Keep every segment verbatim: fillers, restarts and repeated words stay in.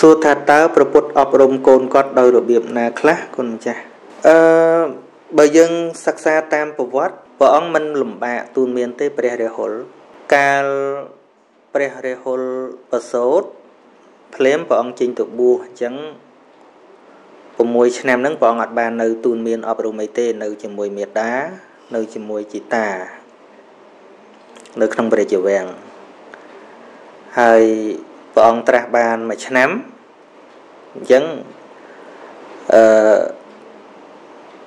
Số thả tớ bà bút ọp rộng con cót đôi đồ biếp nà khá con chá. Bởi dân sắc xa tam bà vót bà ông mình lùm bạ tùn miên tế bà rè hồn. Cả bà rè hồn bà sốt bà lếm bà ông chinh tục bùa chẳng bà mùi chá nam nâng bà ông ọt bà nâu tùn miên ọp rộng mây tế nâu chì mùi miệt đá nâu chì mùi chì tà nâu khăn bà rè chìa vàng. Hài bà ông trạc bàn mà chá nắm chẳng ờ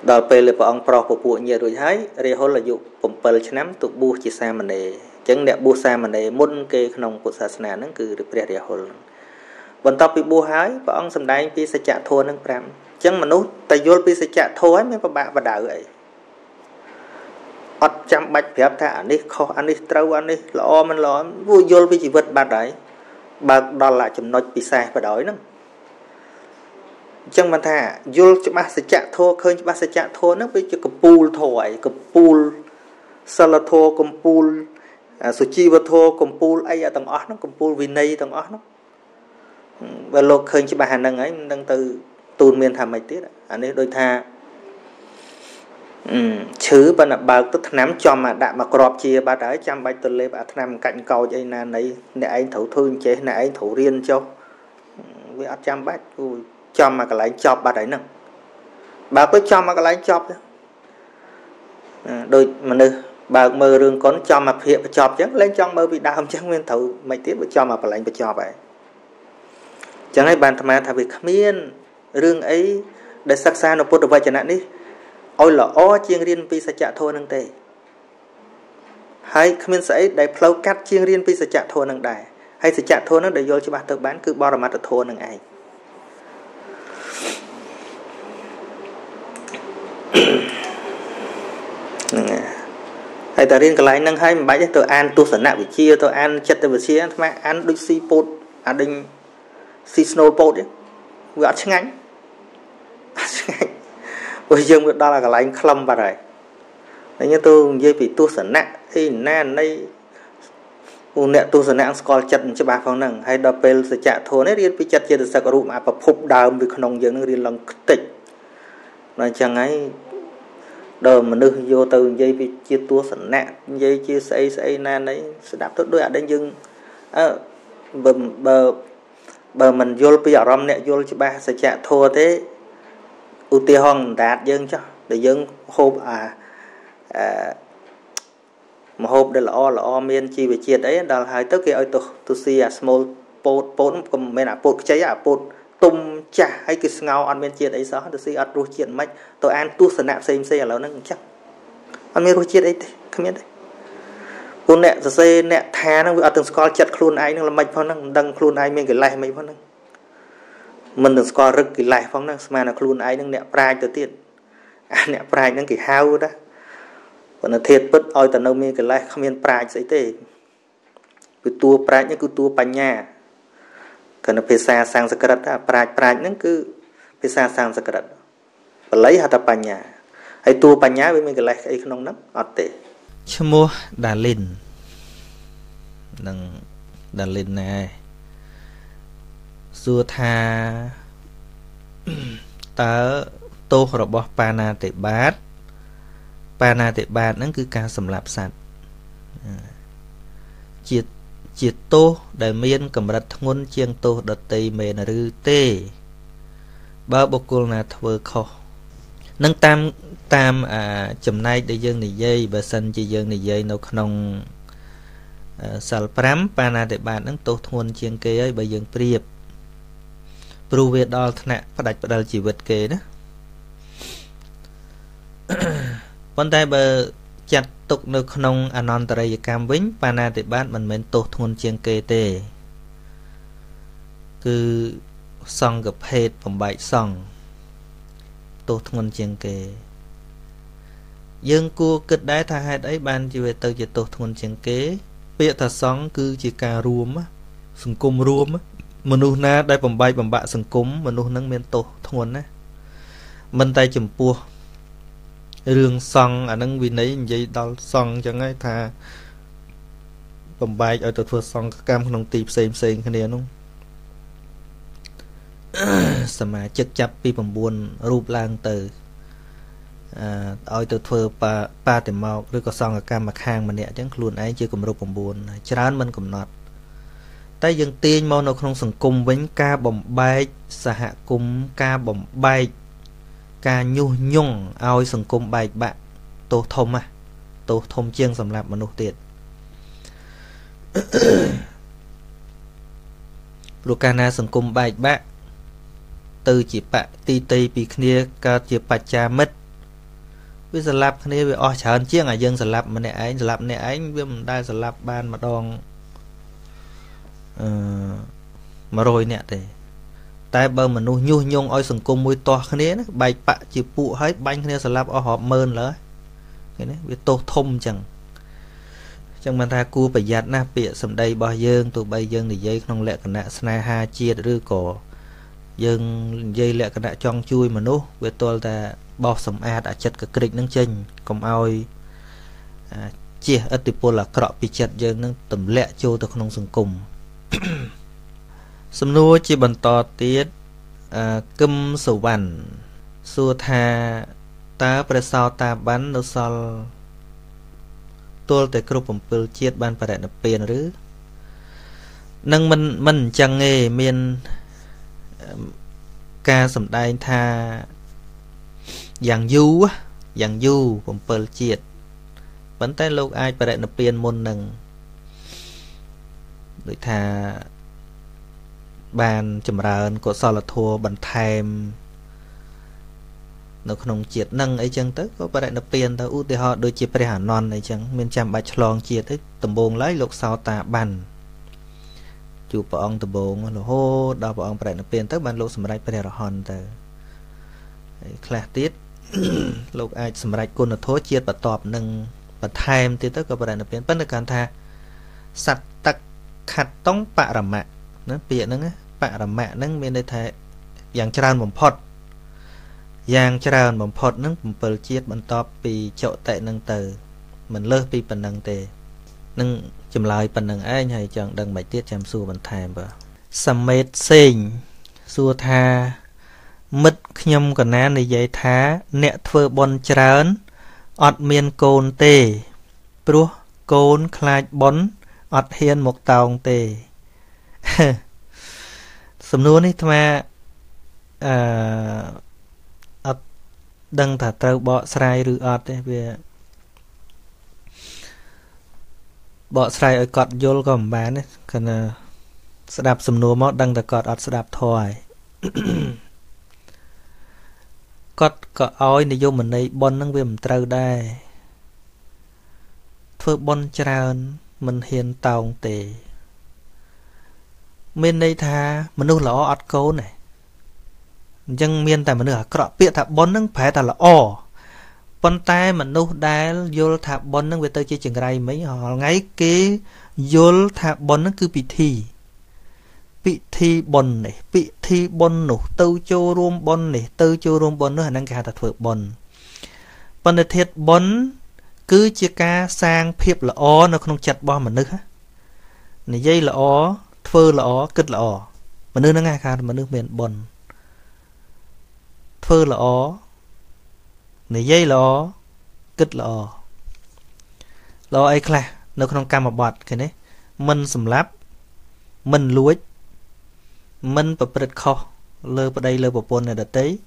đó bây giờ bà ông bà bụi nhờ rồi thấy rồi hôn là dụ bụng bà lạ nắm tụi bùa chì xa mà nè chẳng đẹp bùa xa mà nè môn kê khăn nông của xa xa nà nâng cử được bà rìa hôn bọn tao bị bùa hái bà ông xâm đánh bì xa chạ thô nâng bà chẳng mà nút ta vô bì xa chạ thô ấy mấy bà bạ bà đảo ấy ọt chăm bạch phép thả anh đi khó anh đi trâu anh đi lõ mình lõ vô vô bì chì vật bà đấy bà đó là chùm nốt bì xa bà đói nâng chẳng bàn thả vô cho bác sẽ chạy thô khơi cho bác sẽ chạy thô nó với cho cặp pool thổi cặp pool salato cặp pool số chi và thô cặp pool ấy ở tầng ót nó cặp pool vinay tầng ót nó và lột khơi cho bà hành năng ấy năng từ tuôn miền thảm mấy tiết anh ấy đôi tha chứ bà bà tức nắm cho mà đạm mà crop chia bà đấy chăm bạch tuần lê bà nằm cạnh cầu cho anh nan đấy để anh thấu thương chế này anh thấu riêng cho với ắt chăm bạch cho mà cái lái chọc bà đấy nè bà có cho mà cái lái chọc đôi mà nè bà mơ rương con cho mà hiện chọc chứ lên trong mơ bị đau chứ nguyên thấu mấy tiếp cho mà cái lái bà cho vậy chẳng hay bàn tham thà việc miên rương ấy để sắc xa nó bút được vậy chẳng hạn đi ôi là o chiêng riêng vì sẽ chạ thôi nâng tề hay miên sẽ để flow cắt chiêng riêng vì sẽ chạ thôi nâng đài hay sẽ chạ thôi nó để vô cho bà tự bán cứ bỏ ra mặt thôi nâng ai hay ta riêng cái lái năng hay bãi tôi ăn tu sẵn nạp với chia tôi ăn chất tôi với chia mà ăn đôi si pot ăn đinh si snow pot đấy gọi chăng anh bây giờ người ta là cái lái khăm vào rồi đấy như tôi dây bị tu sẵn nạp thì na đây uống nẹt tu sẵn nạp còn chất cho bà phong năng hay đập pel sẽ chạ thôi đấy riêng bị chất chia được sao có rụm à và phục đào bị khôn nông dân nó riêng lòng tịch nói chẳng ấy đời mà nữ vô từ dây bị chia tua sẵn nạn dây chia xây xây nan đấy sẽ đáp tốt đôi ạ đến dưng à, bờ, bờ bờ mình vô bây giờ rong nè vô cho ba sẽ chạy thua thế ưu tiên hòn đạt dân cho để dân hộp à, à mà hộp đây là o là o miên chi về chia đấy đó là hai tới kia ơi tôi tôi xì à small pot pot còn mình à pot cháy à pot tôm chả hay cái ngao ăn bên chiết ấy sao tôi xí ăn ruột chiết mấy tôi ăn tu sờ nạp xem xem là nó chắc ăn bên ruột chiết ấy không biết đấy con nẹt giờ xe nẹt thà nó ở từng score chặt khuôn ai nó là mạch phong năng đăng khuôn ai mình cái lại mấy phong năng mình từng score rực cái lại phong năng mà là khuôn ai nó nẹt prai từ tiền nẹt prai nó cái hao đó còn là thiệt bất oi tận đâu mình cái lại không biết prai sẽ thế cứ tua prai nhá cứ tua bánh nhà còn nó pisa sang sắc đất à, prai prai nó cứ pisa sang sắc đất, và lấy hạt tạp nhả, hay tua bánh nhả với mình cái lấy cái nông nấm, ọt tệ. Chưa mua đàn lên, đằng đàn lên này, xưa tha, tớ tô họ bỏ pana tệ bát, pana tệ bát nó cứ cá sầm lạp sạt, chiết chiết tô đại miên cầm rạch ngôn chiêng tô đợt tây mền rư tê ba bọc côn là thưa kho nâng tam tam à chấm nay để dân này dây bờ sân chỉ dân này dây nấu khong sầu pram pana để bàn nâng tô ngôn chiêng kê ấy bờ dân priệp pru việt đo nè phát đạch đal chỉ vật kê đó con tay bờ chặt tục nô khong anon tây cam vĩnh pana tệ bát mình mến tổ thôn chiêng kê tê cứ song gặp hết phẩm bại song tổ thôn chiêng kê dương cua kịch đái tha hai đấy ban chỉ về từ chỉ tổ thôn chiêng kê bịa thật song cứ chỉ cà ruom á sừng cùm ruom á mình na đây phẩm bại phẩm bạ sừng cúm mình nung nâng mến tổ thôn á mình tay chùm pua rương song à nâng vì nấy vậy đau song chẳng ai thà bầm bay ở tờ phượt song cam không tìm xem xem cái này đúng Sama chất chấp bị bầm buồn rụp lang từ oi từ thưa pa pa tìm mọc rồi có xong ở cam mặt hàng mà nè chẳng luôn ấy chưa cùng rụp bầm buồn chán mình cũng nọt tay dừng tiên mau nó không sừng cung với ca bầm bay xa hạ cung ca bầm bay ca nhu nhung oi sừng cung bài bạn tô thông à tô thông chiêng sầm lạp mà nô tiệt Lucana sừng cung bài bạn từ chỉ bạn ti ti bị kia ca chỉ bạn cha mất với sờ lạp này với o chán chiếc à dân sờ lạp mà này ấy sờ lạp này ấy với mình đai sờ lạp ban mà đòn mà rồi nè thì tai bơ mà nu nhu nhung oi sừng cung môi to này nó bạch bạ chỉ phụ hết bánh này sờ lạp o họp mơn nữa cái này với tô thông chẳng chẳng bàn ta cua phải giặt na bịa sầm đây bao dân tụi bây dân để dây không lẽ cả nè snai ha chia được rư cổ dân dây lẽ cả nè trong chui mà nu với tôi ta bao sầm a đã chật cái kịch nâng chân còn oi chia ở tụi tôi là cọ bị chật dân nâng tầm lẽ châu tôi không sừng cùng sầm nua chỉ bàn to tiết cấm sầu vằn xua tha ta phải sao ta bắn đâu sao tôi để kêu bẩm bêu chết ban phải đặt tiền rứ nâng mình mình chẳng nghe miền ca sầm đai tha dạng du á dạng du bẩm bêu chết vẫn tới lâu ai phải đặt tiền môn nâng rồi tha ban chầm rờn của sao là thua bẩn thèm nó không triệt năng ấy chăng tới có bà đại nập tiền ta ưu họ đôi chia phải hẳn non này chăng miền trăm bạch lon chia tới tầm bồn lấy lục sao ta bàn chụp vào ông tầm bồn là hô đào vào ông bà đại nập tiền tới bàn lục sầm rạch phải hòn ta khá tiết lục ai sầm rạch côn là thố chia và tọp nâng và thèm thì tới có bà đại nập tiền bất được can tha sạch tắc khát tống bạ rầm mạ nó tiền nâng á bạ rầm mạ nâng miền đây thế dạng tràn bầm phật giang tràn bầm phật nâng bầm phật chiết bầm top vì chậu tệ nâng từ mình lơ vì bần nâng tề nâng chìm lại bần nâng ấy hay chẳng đằng bài tiết chạm xua bần thèm vào sầm mệt xình xua tha mứt nhâm còn nán để dạy thá nẹt phơ bon tràn ọt miên cồn tề pru cồn khai bón ọt hiên một tàu tề sầm nua này thà đăng thả trâu bọ sài rửa ọt đấy về bọ sài ở cọt vô gầm bán đấy còn là đạp sầm nô mót đăng thả cọt ọt đạp thòi cọt cọ oi này vô mình đây bon năng về mình trâu đây thưa bon tràn mình hiền tòng tề bên đây tha mình nuôi lỏ ọt cố này dân miền tại mình ở cọ bịa thà bón nâng phải thà là o con tay mình đâu đá vô thà bón nâng về tới chơi trường rai mấy họ ngay cái vô thà bón nâng cứ bị thi bị thi bón này bị thi bón nổ tâu châu rôm bón này tâu châu rôm bón nữa năng cả thà thợ bón bón để thiệt bón cứ chia ca sang phép là o nó không chặt bo mình nữa này dây là o phơ là o cứt là o mình nữa nó ngay cả mình nữa miền bón phơ là ó này dây là ó kích là ó là ấy là nó không cam mà bọt cái này mình sầm láp mình lúa mình bật bật kho lơ bật đây lơ bật bồn này đặt đấy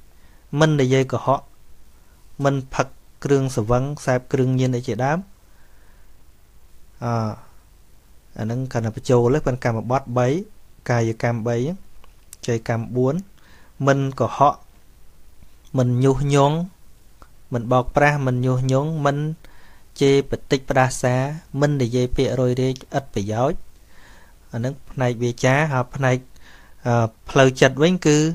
mình để dây của họ mình phật kương sờ vắng sạp kương nhiên để chỉ đám à anh đang cần là phải trâu lấy con cam mà bọt bấy cài cam bấy chơi cam buồn mình của họ mình nhu nhón mình bọc ra mình nhu nhón mình chê bật tích ra xa mình để dây pịa rồi đi ít phải giáo ở nước này về chá họp này phơi chặt với cứ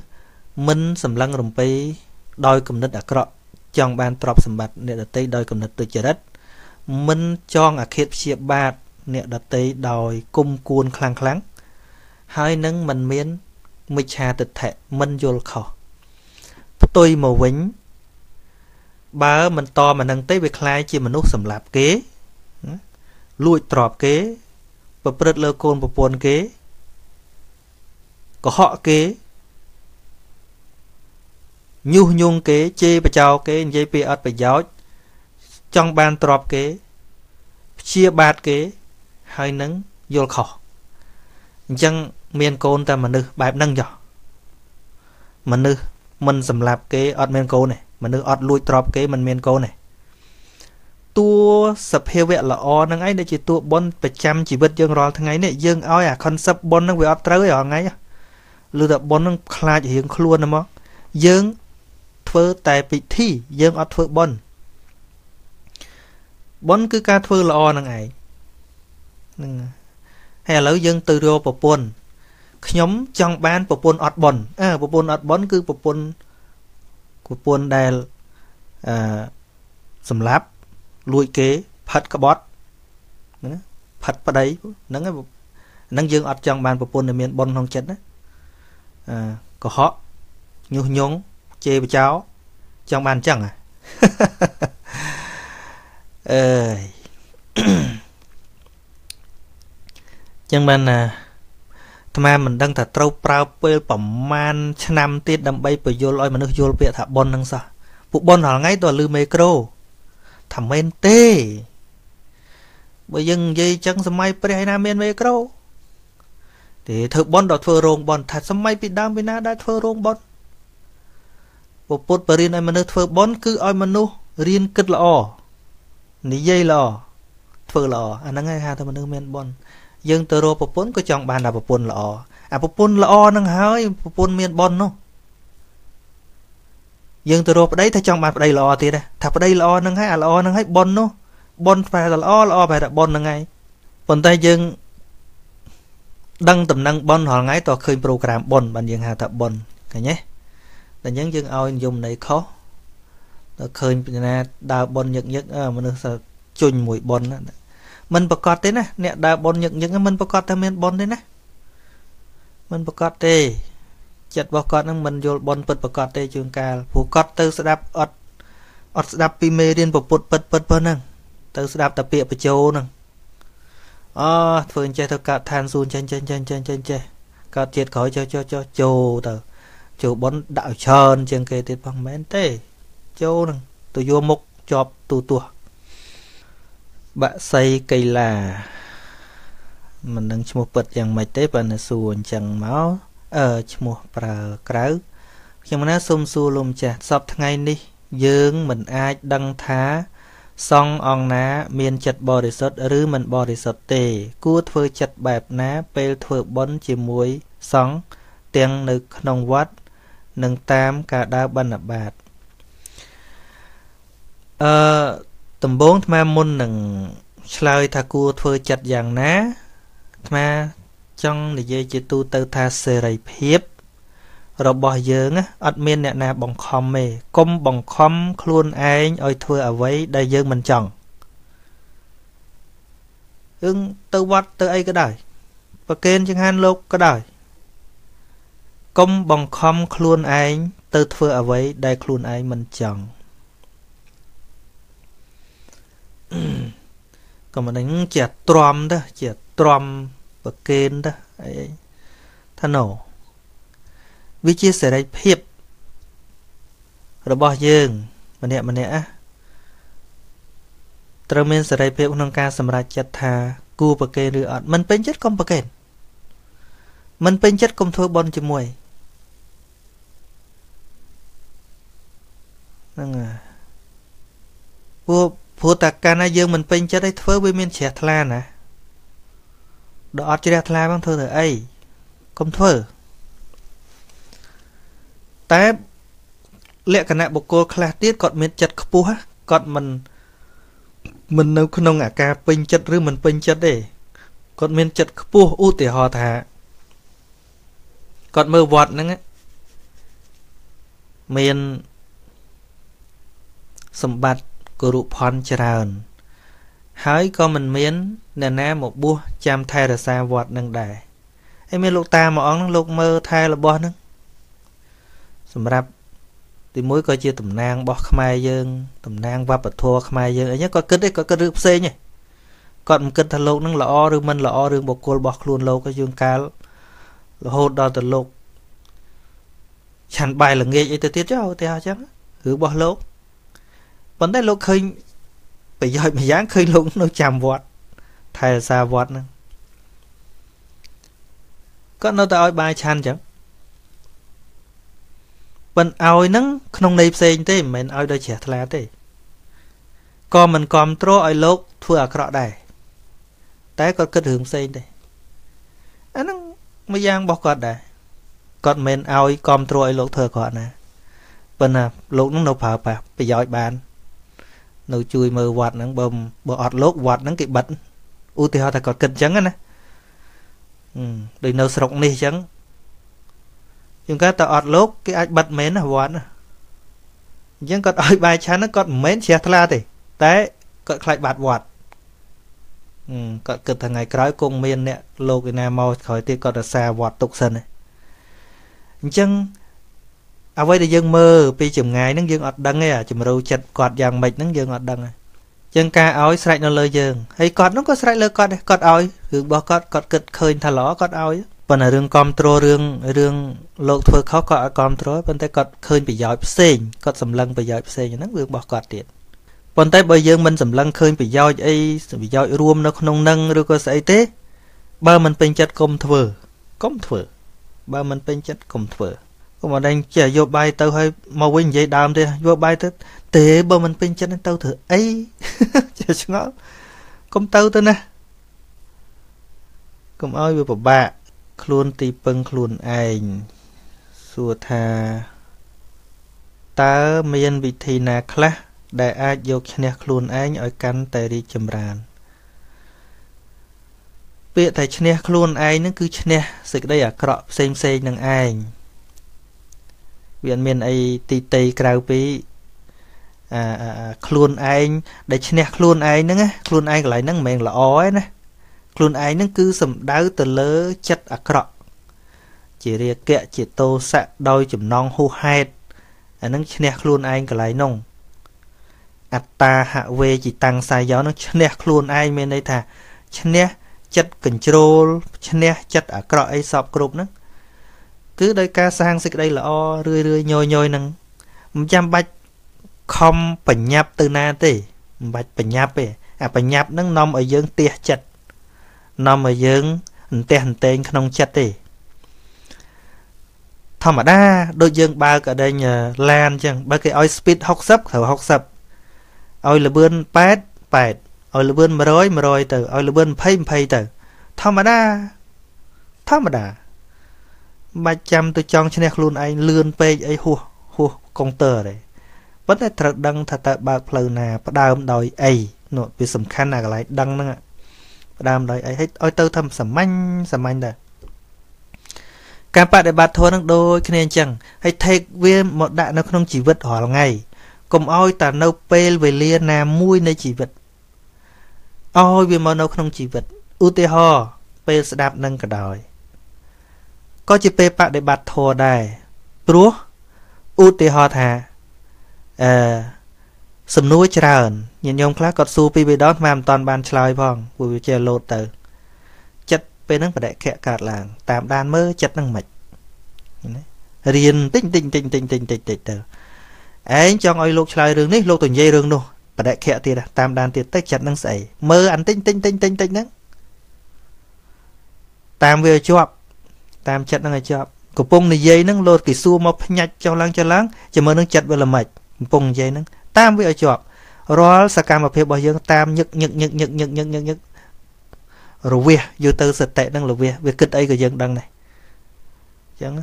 mình sầm lăng rồng pì đôi cầm đất đã cọ chọn bàn trọp sầm bạt nè đặt tay đôi cầm đất từ trời đất mình chọn ở khép chia bạt nè đặt tay đòi cung cuôn khăng kháng hai nâng mình miến mịch trà tịch thệ mình vô khẩu tôi màu vĩnh bà mình to mà nâng tới việc lai chỉ mình nốt sầm lạp kế lùi trọp kế và bật lơ côn và buồn kế có họ kế nhu nhung kế chê bà cháu kế dây bì ớt bà giáo trong bàn trọp kế chia bát kế hai nâng vô khổ dân miền côn ta mà nữ bài nâng nhỏ mà nữ mình sầm lạp kế ớt miền côn này mà nữ ớt lùi trọp kế mình miền côn này tua sập heo vẹn là o nâng ấy để chỉ tua bon phải chăm chỉ biết dương rồi thằng ấy này dương ao à concept bon nâng về ớt tới rồi ngay lưu tập bon nâng khai chỉ hiện luôn nè mọ dương thưa tại vị thi dương ớt thưa bon bốn cứ ca thưa là o năng ấy hay là dân từ rô bộ bốn nhóm trong ban bộ bốn ọt bốn à bộ bốn ọt bốn cứ bộ bốn của bốn đài à sầm láp lùi kế phật cả bót phật vào đấy nắng nắng dương ọt trong ban bộ bốn là miền bốn không chết đấy à có họ nhu nhúng chê với cháu trong ban chẳng à chẳng mình à tham à mình đang thà trâu prao pel bẩm man năm tiết đâm bay bởi vô loi mà nước vô bịa thà bon năng sao vụ bon hả ngay toàn lư micro thầm men tê bởi dân dây chẳng sớm mai bởi hai nam men micro thì thực bon đọt phơ rong bon thà sớm mai bị đam bị na đã phơ rong bon bộ phốt bởi riêng ai mà nước phơ bon cứ ai mà nu riêng cất là o ní dây lò phơ lò anh à, ngay hà thầm nước men bon dương tơ rô bộ bốn có chọn bàn là bộ bốn lọ à bộ bốn lọ năng hơi bộ bốn miền bon nó dương tơ rô ở đấy thấy chọn bàn ở đây lọ thì đây thà ở đây lọ năng hay à lọ năng hay bon nó bon phải là lọ lọ phải là bon năng ngay còn tay dương đăng tầm năng bon họ ngay tỏ khơi program bon bàn dương hà thà bon cả nhé là những dương ao dùng này khó khơi là đào bon nhật nhất à mà nó sao chun mùi bon đó. Mình bật cọt thế nè, nè đào bồn những những mình bật cọt thì mình bồn thế nè, mình bật cọt thì chặt bật cọt năng mình vô bồn bật bật cọt thì trường ca phụ cọt từ đạp ọt ọt đạp pi mê điên bật bật bật bật bật năng từ đạp tập bịa bật châu năng, à phơi che thâu cọt than sun che che che che che che cọt chết khỏi cho cho cho châu từ châu bồn đạo trơn trường kê tiệt bằng mến tê châu năng từ vô mục chọp tù tù bạn xây cây là mình đang mua vật chẳng mấy tế và nó xuồng chẳng máu ở mua bờ cáu nhưng mà nó xung xu lùm chả sắp ngay đi dương mình ai đăng thá xong on ná miền chặt bò để sốt rứ mình bò để sốt tề cua thưa chặt bẹp ná pel thưa bón chìm muối sóng tiếng nực nông quát nâng tam cả đá bần à bạt ờ tầm bốn tham môn nằng lời thà cua thưa chặt vàng ná tham trong để dây chỉ tu tơ tha sề rầy phép rồi bỏ dướng á admin nè nà bằng khom mề công bằng khom luôn anh ơi thưa ở với đây dương mình chọn ứng tơ vắt tơ ấy cái đời và kênh chẳng hạn lục cái đời công bằng khom luôn anh tơ thưa ở với đây luôn anh mình chọn còn mà đánh chẹt trom đó chẹt trom và kênh đó ấy thà nổ vì chia sẻ đây hiệp rồi bỏ dương mình nè mình nè trâu men sẻ đây hiệp nông ca sầm ra chẹt thà cua và kênh được ọt mình bên chất công và kênh mình bên chất công thua bon chỉ mùi năng à cua phụ tạc ca na dương mình pin chết đấy phớ với miền trẻ thla nè đọt chỉ ra thla bằng thơ thở ấy công thơ té lệ cả nạ bộ cô khla tiết còn miền chật khpu ha còn mình mình nấu không nông à ca pin chết rư mình pin chết để còn miền chật khpu u tỉ hò thả còn mơ vọt nữa miền sầm bạt cô rụp hòn tràn hỡi con mình miến nè nè một búa chạm thay là xa vọt nâng đài em miến lúc ta mà ón lúc mơ thay là bó nâng sầm rập thì muối coi chia tầm nang bó khmai dương tầm nang vấp bật thua khmai dương ấy nhá coi cứt đấy coi cứt rướp xê nhỉ còn cứt thằng lục nâng là o rương mình là o rương bọc côn bọc luôn lâu cái dương cá là hốt đo từ lục chẳng bài là nghe vậy tôi tiết cho theo chắc cứ bỏ lỗ vấn đề lỗ khinh bây giờ mày dán khinh lũng nó chạm vọt thay là xa vọt nữa có nó ta oi bài chan chẳng vẫn oi nắng không nếp xên thế mình oi đôi trẻ là thế còn mình còn trô oi lỗ thua ở cọ đài té có kết hướng xên đây anh nó mới giang bỏ cọt đài còn mình oi còn trô oi lỗ thừa cọ nè bên à lỗ nó nấu phở bạc bây giờ bàn nấu chui mờ quạt nắng bầm bờ ọt lốt quạt nắng kỵ bật u thì họ ta còn kinh trắng á nè đừng nấu sòng này trắng nhưng cái ta ọt lốt cái ai bật mến là quạt nè nhưng còn ơi bài chán nó còn mến chè thla thì té còn lại bạt quạt còn cực thằng ngày cõi cùng miền nè lô cái nào màu khỏi thì còn là xa quạt tục sân này nhưng à vậy thì dân mơ pi chừng ngày nó dân ọt đăng ấy à chừng râu chật cọt vàng mệt nó dân ọt đăng à chân ca ói sậy nó lời dân hay cọt nó có sậy lời cọt này cọt ói hướng bỏ cọt cọt kịch khơi thà ló cọt ói bên là rương control rương rương lộ thưa khó cọt control bên tay cọt khơi bị giỏi xèn cọt sầm lăng bị giỏi xèn nó rương bỏ cọt tiệt bên tay bây dân mình sầm lăng khơi bị giỏi ấy bị giỏi ruom nó không nâng rồi có sậy té ba mình pin chật côm thưa côm thưa ba mình pin chật côm thưa còn mà đang chè vô bay tao hơi mau quên vậy đam đi vô bay tới tệ bơ mình pin chân tao thử ấy chè ngó công tao tới nè công ơi vừa bà luôn tì pưng luôn ảnh xua thà ta miền vị thì nà khla đại ai vô khnè luôn ảnh ở căn tề đi chầm ràn bịa thầy khnè luôn ảnh nó cứ khnè sự đây à cọ xem xem năng ảnh viện miền ấy tì tì cầu pí à à khuôn anh để chén khuôn anh nữa nghe khuôn anh lại nâng mèn là ói nè khuôn anh nó cứ sầm đáu từ lỡ chất à cọ chỉ riêng kẹ chỉ tô sạ đôi chùm non hô hét à nâng chén khuôn anh cái lại nông à ta hạ về chỉ tăng sai gió nó chén khuôn anh miền đây thà chén chất control chén chất à cọ ấy sọp group nữa cứ đây ca sang xịt đây là o rươi rươi nhồi nhồi nằng trăm bạch không phải nhập từ na tê bạch phải nhập về à phải nhập nằng nom ở dương tia chật nom ở dương tia hình tên không chật tê thầm mà đa đôi dương ba cả đây nhờ lan chăng ba cái oi speed học sấp thở học sập oi là bươn pet pet oi là bươn mày mà rồi từ oi là bươn pay pay từ thầm mà đa thầm mà đa ba trăm tôi chọn cho luôn anh lươn page ấy hùa hùa công tờ đấy vẫn là thật đăng thật tại bạc phơi nà bắt đầu đòi ấy nội vì sầm khăn là lại đăng nữa bắt đầu đòi ấy hết ôi tơ thầm sầm manh sầm manh đấy các bạn để bạc thôi năng đôi cho nên chẳng hãy thấy viên một đại nó không chỉ vật hỏi ngày cùng ôi ta nấu pê về lia nà mui nơi chỉ vật ôi vì mà nấu không chỉ vật ut ho pê sẽ đạp nâng cả đòi có chỉ phê bạc để bạc thô đài bố ưu tế họ thả ờ sầm núi chả ẩn nhìn nhông khá cọt su pi bê đón màm toàn bàn trời vòng vừa chè lột tờ chất phê nâng và đại kẹ cạt làng tạm đàn mơ chất nâng mạch riêng tinh tinh tinh tinh tinh tinh tinh tờ anh cho ngồi lột trời rừng đấy lột tuần dây rừng đâu và đại kẹ thì tạm đàn tiệt tách chất nâng sẩy mơ ăn tinh tinh tinh tinh tinh nấng tạm về chuộc tam chất năng cho cổ pung này dây năng lột kỳ xua mọc nhặt cho lăng cho lăng chỉ mới năng chặt về là mệt pung dây năng tam với ở chọp rồi sa cam mà phê bao nhiêu tam nhức nhức nhức nhức nhức nhức nhức nhức rồi về vô tư sệt tệ năng là về về kịch ấy cái dân đằng này chẳng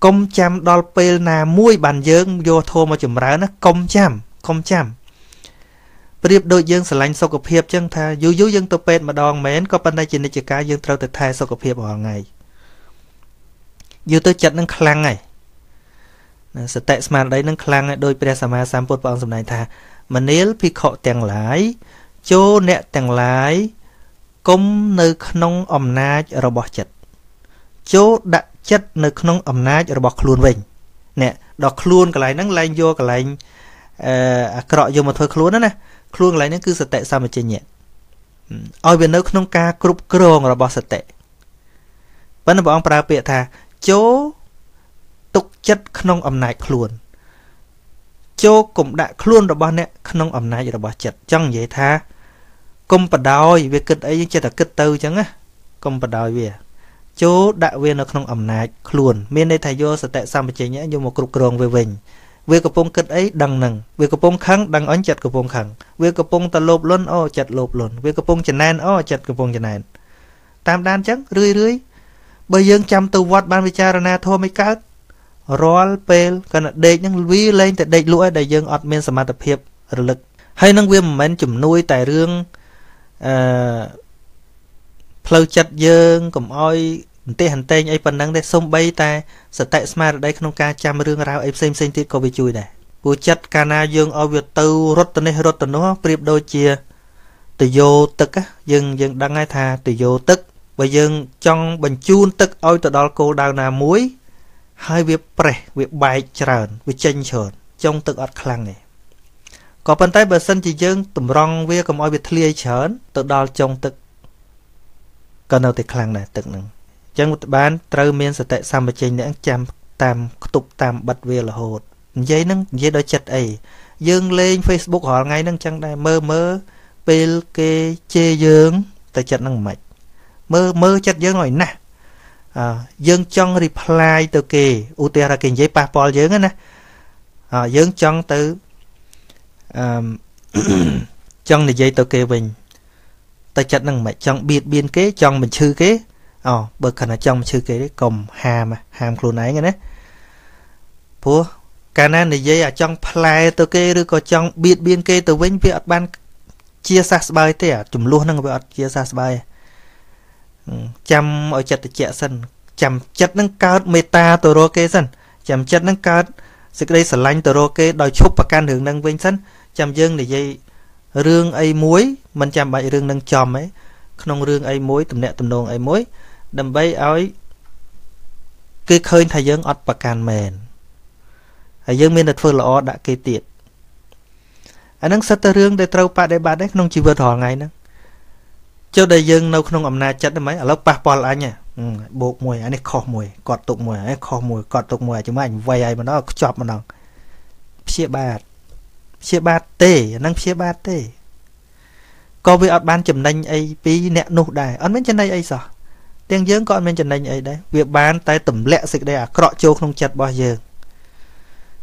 công chăm đo pê là muối bàn dân vô thô mà chùm ráo nó công chăm công chăm điệp đôi dân sờ lanh sau cổ phê chẳng tha dú dú dân tơ pê mà đòn mến có bên đây chỉ để chỉ cá dân trâu tự thay sau cổ phê vào ngày dù tôi chặt nâng khlang này sẽ tệ mà đấy nâng khlang này đôi bây giờ mà xăm bột bóng này thà mà nếu phi khọ tiền lái chô nẹ tiền lái công nơi nông ẩm nát rồi bỏ chặt chô đặt chất nơi nông ẩm nát rồi bỏ luôn mình nè đọc luôn cái này nâng lên vô cái này cọ vô mà thôi luôn đó nè luôn lại nó cứ sẽ tệ sao mà chơi nhẹ ôi bên nơi nông ca cục cồn rồi bỏ sẽ tệ vẫn là bọn ông prapia thà chỗ tục chất không ẩm nại khuôn Châu cũng đã khuôn rồi bọn nè không ẩm nại rồi bọn chất chẳng dễ tha Công bà đòi về kịch ấy chứ là kịch tư chẳng á Công bà đòi về Châu đã về nó không ẩm nại khuôn Mình đây thầy vô sẽ tại sao mà chế nhé như một cục rồng về mình Vì cổ bông kịch ấy đằng nâng Vì cổ bông khăn đằng ấn chật cổ bông khăn Vì cổ bông ta lộp luôn ô chật lộp luôn Vì cổ bông chật nền ô chật cổ bông chật nền Tam đàn chắc rươi rươi Bởi dương chăm từ vọt ban vi cha rana thô mấy cát Rôl pêl Còn đếch những vi lên tại đếch lũa Đại dương ọt miên samata phiếp rực lực Hay nâng viên mến chùm nuôi tại rương Phlâu chật dương Cũng oi Tế hành tên ấy phần năng để xông bay ta Sở tại smart ở đây không ca chăm rương rao ấy xem xem tiết có bị chui này Cô chất ca na dương ở việc tư rốt tên hay rốt tên nó Priệp đôi chia Từ vô tức á Dương dương đang ngay thà từ vô tức Bởi dương trong bình chun tức ôi từ đó cô đào nà muối Hai việc bè việc bài trờn Việc chênh trờn Trong tức ọt khăn này Có phần tay bởi sân chỉ dương tùm rong với cầm ôi việc thlia trờn Từ đó trong tức Còn đâu thì khăn này tức nâng Chẳng một bán trâu miên sẽ tại sao mà chênh nãng chăm tam tục tam bật về là hột Dây nâng dây đôi chật ấy Dương lên Facebook họ ngay nâng chẳng đài mơ mơ Pil kê chê dương Tại chật nâng mạch Mơ mơ chật dương rồi nè à, Dương trong reply từ kì Ú tè ra kênh dây passport dương á nè à, Dương trong từ um, Trong này dây từ kê bình Tại chật nâng mạch Trong biệt biên kế trong mình chư kế Ờ, bởi khả năng trong chư kế đấy Cầm hàm à, hàm khuôn ấy nghe nế Pua Cả năng này dây ở trong play từ kê Rồi có trong biệt biên kê từ vinh Việc ban chia sát bài thế à Chùm luôn năng việc chia sát bài Chăm ở chất trẻ sân Chăm chất năng cao meta từ rô kê sân Chăm chất năng cao Sự đây sở lanh từ rô kê Đòi chúc và can hướng năng vinh sân Chăm dương này dây Rương ấy muối Mình chăm bại rương năng chòm ấy Nông rương ấy muối tùm nẹ tùm nông ấy muối Đầm bây ấy Cái khơi thầy dương ọt bà can mền Thầy dương mình đặt phương là ọ đã kê tiệt Anh nâng sát ta rương để trâu bạc để bạc đấy Nông chỉ vượt hò ngay nâng Châu đại dương nâu không ẩm nà chất đấy mấy Ở lúc bạc bò là anh à Bột mùi, anh ấy khó mùi, cọt tục mùi, anh ấy khó mùi, cọt tục mùi Chúng mà anh vầy ấy mà nó chọp mà nông Pshia bạc Pshia bạc tê, nâng pshia bạc tê Có việc bán chùm nênh ấy Vì nẹ nụ đài Ấn bên chân này ấy sao Tiếng dưỡng có ấn bên chân này ấy đấy Việc bán tay tùm lẹ dịch đây à Cọ chô không chặt bỏ dưỡng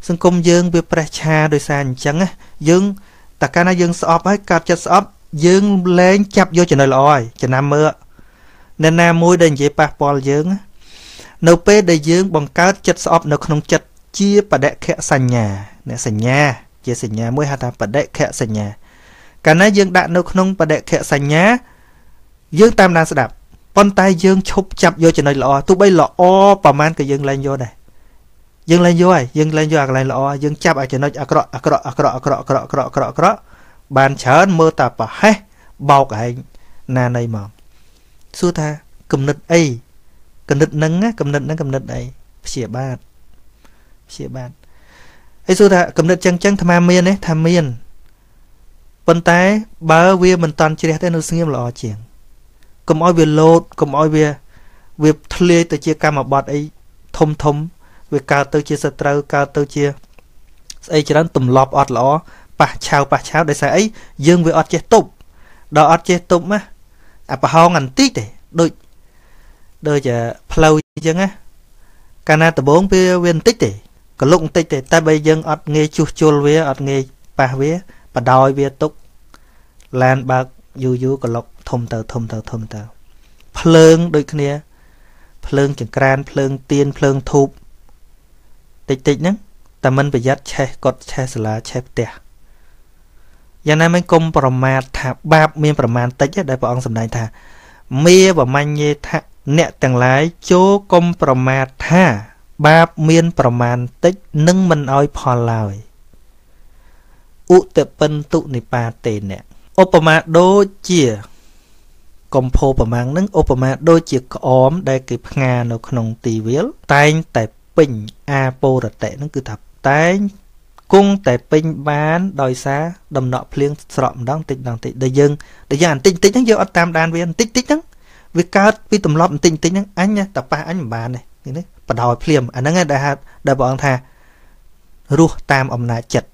Xưng công dưỡng việc bà cha đôi xa anh chẳng á Dưỡng Tà ca na dưỡng sọp ấy Cạp chất sọp Dưỡng lên chạp vô chân này là ôi Chân nam mơ Nên nam môi đành dễ bạc bò dưỡng Nâu bê đầy dưỡng bằng cát chất sọp Nâu không chặt chia bà đẹ khẽ sành nhà Nẹ sành nhà Chia sành nhà môi hà ta bà đẹ khẽ sành nhà Cả nãy dương đạn nâu không và đệ khẽ sành nhá Dương tam đàn sẽ đạp Con tay dương chụp chập vô cho nơi lọ Tụi bây lọ o bà man cái dương lên vô này Dương lên vô này Dương lên vô này lọ Dương chập ở cho nơi Ả cọ Ả cọ Ả cọ Ả cọ Ả cọ Ả cọ Ả cọ Bàn chớn mơ tạp và hê Bao cả hình Nà này mà Xua ta Cầm nứt ấy Cầm nứt nâng á Cầm nứt nâng cầm nứt ấy Xỉa bát Xỉa bát Ê xua ta Cầm nứt chân chân tham miên ấy tham miên Vân tay bờ về mình toàn chỉ thấy nó nghiêm lọ chuyện cầm oi về lột cầm oi về việc thuê từ chia cam mà bọt ấy thông thông việc cao từ chia sạt trâu cao từ chia ấy chỉ đang tụm lọp ọt lọ bà chào bà chào để xài ấy dương về ọt chế tụm đó ọt chế tụm á à bà ho ngành tít để đôi đôi giờ plow chứ á cana từ bốn về viên tít để còn lụng tít để ta bây dương ọt nghề chuột chuột về ọt nghề bà về Bà đòi viết túc Lan bạc dù dù có lọc thông tờ thông tờ thông tờ Phlương đôi khá nha Phlương chẳng kran phlương tiên phlương thụp Tích tích nhá Ta mình phải dắt chê Cột chê sẽ là chê tè Giờ này mình công bà mạt thả Bạp miên bà mạt tích Đại bà ông xâm đánh thả Mê bà manh nhê thả Nẹ tàng lái chô công bà mạt thả Bạp miên bà mạt tích Nâng mình ôi phò lòi Ú tệ bân tụ nì bà tệ nè Ô bà mạ đô chìa Công phô bà mạng nâng Ô bà mạ đô chìa có ốm Đại kịp ngà nô khăn nông tì viết Tánh tại bình A bô rật tệ nâng cứ thập Tánh Cung tại bình bán đòi xa Đầm nọ phliêng sọm đong tích đong tích Đại dương Đại dương ảnh tích tích nâng Vô ớt tam đàn viên tích tích nâng Vì cao vì tùm lọp ảnh tích tích nâng Anh nha tập ba anh bà này bà đòi phim anh ấy đã đã bảo anh ta ruột tam ông này chật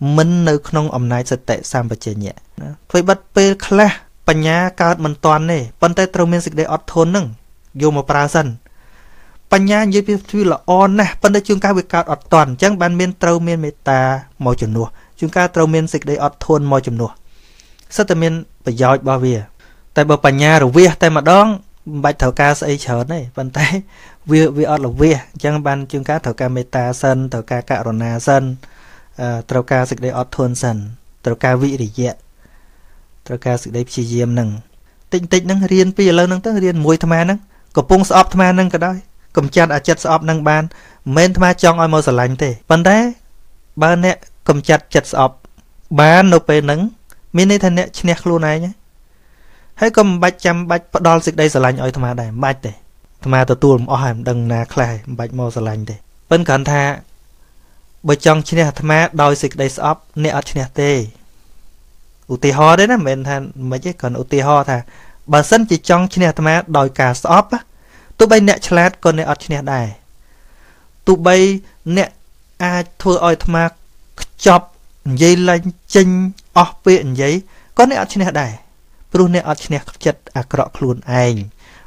mình nơi không ông này sẽ tệ sang và chơi nhẹ thôi bắt pe kla bận nhá cả mình toàn này bận tay trâu miên dịch để ọt thôn nưng vô một prasen bận nhá như biết suy là on nè bận tay chúng ta bị cả ọt toàn chẳng ban miên trâu miên meta màu chuẩn nua chúng ta trâu miên dịch để ọt thôn màu chuẩn nua sát tây miên phải giỏi bao vía tại bờ bận nhá rồi vía tại mà đón bạch thảo ca sẽ chở này bận tay vía vía ọt là vía chẳng ban chúng ta thảo ca meta sơn thảo ca cả rona sơn trâu ca dịch để ọt thôn sơn trâu ca vị để dẹt trâu ca sự đấy chỉ diêm nằng tịnh tịnh nằng riêng bây giờ lâu nằng tới riêng mùi tham ăn nằng có pung sọp tham ăn nằng cả đấy cầm chặt à chặt sọp nằng bàn men tham ăn trong ai màu sờ lạnh thế bàn thế bàn nè cầm chặt chặt sọp bàn nộp về nằng mình đây thằng nè chén luôn này nhé hãy cầm bạch trăm bạch đo sự đây sờ lạnh ở tham ăn này bạch thế tham ăn từ tuồng ở hàm đằng nà khai bạch màu sờ lạnh thế bên cạnh thà bên trong chén tham ăn đo sự đây sọp nè ở chén tê ưu ti ho đấy nè mình thà mấy cái còn ưu ti ho thà bà sân chỉ trong chén tham đòi cả shop á tụi bay nẹt chát còn nẹt chén đài tụi bay nẹt ai thua oi tham chọc dây lanh chinh off viện giấy có nẹt chén đài pru nẹt chén chật à cọ khuôn anh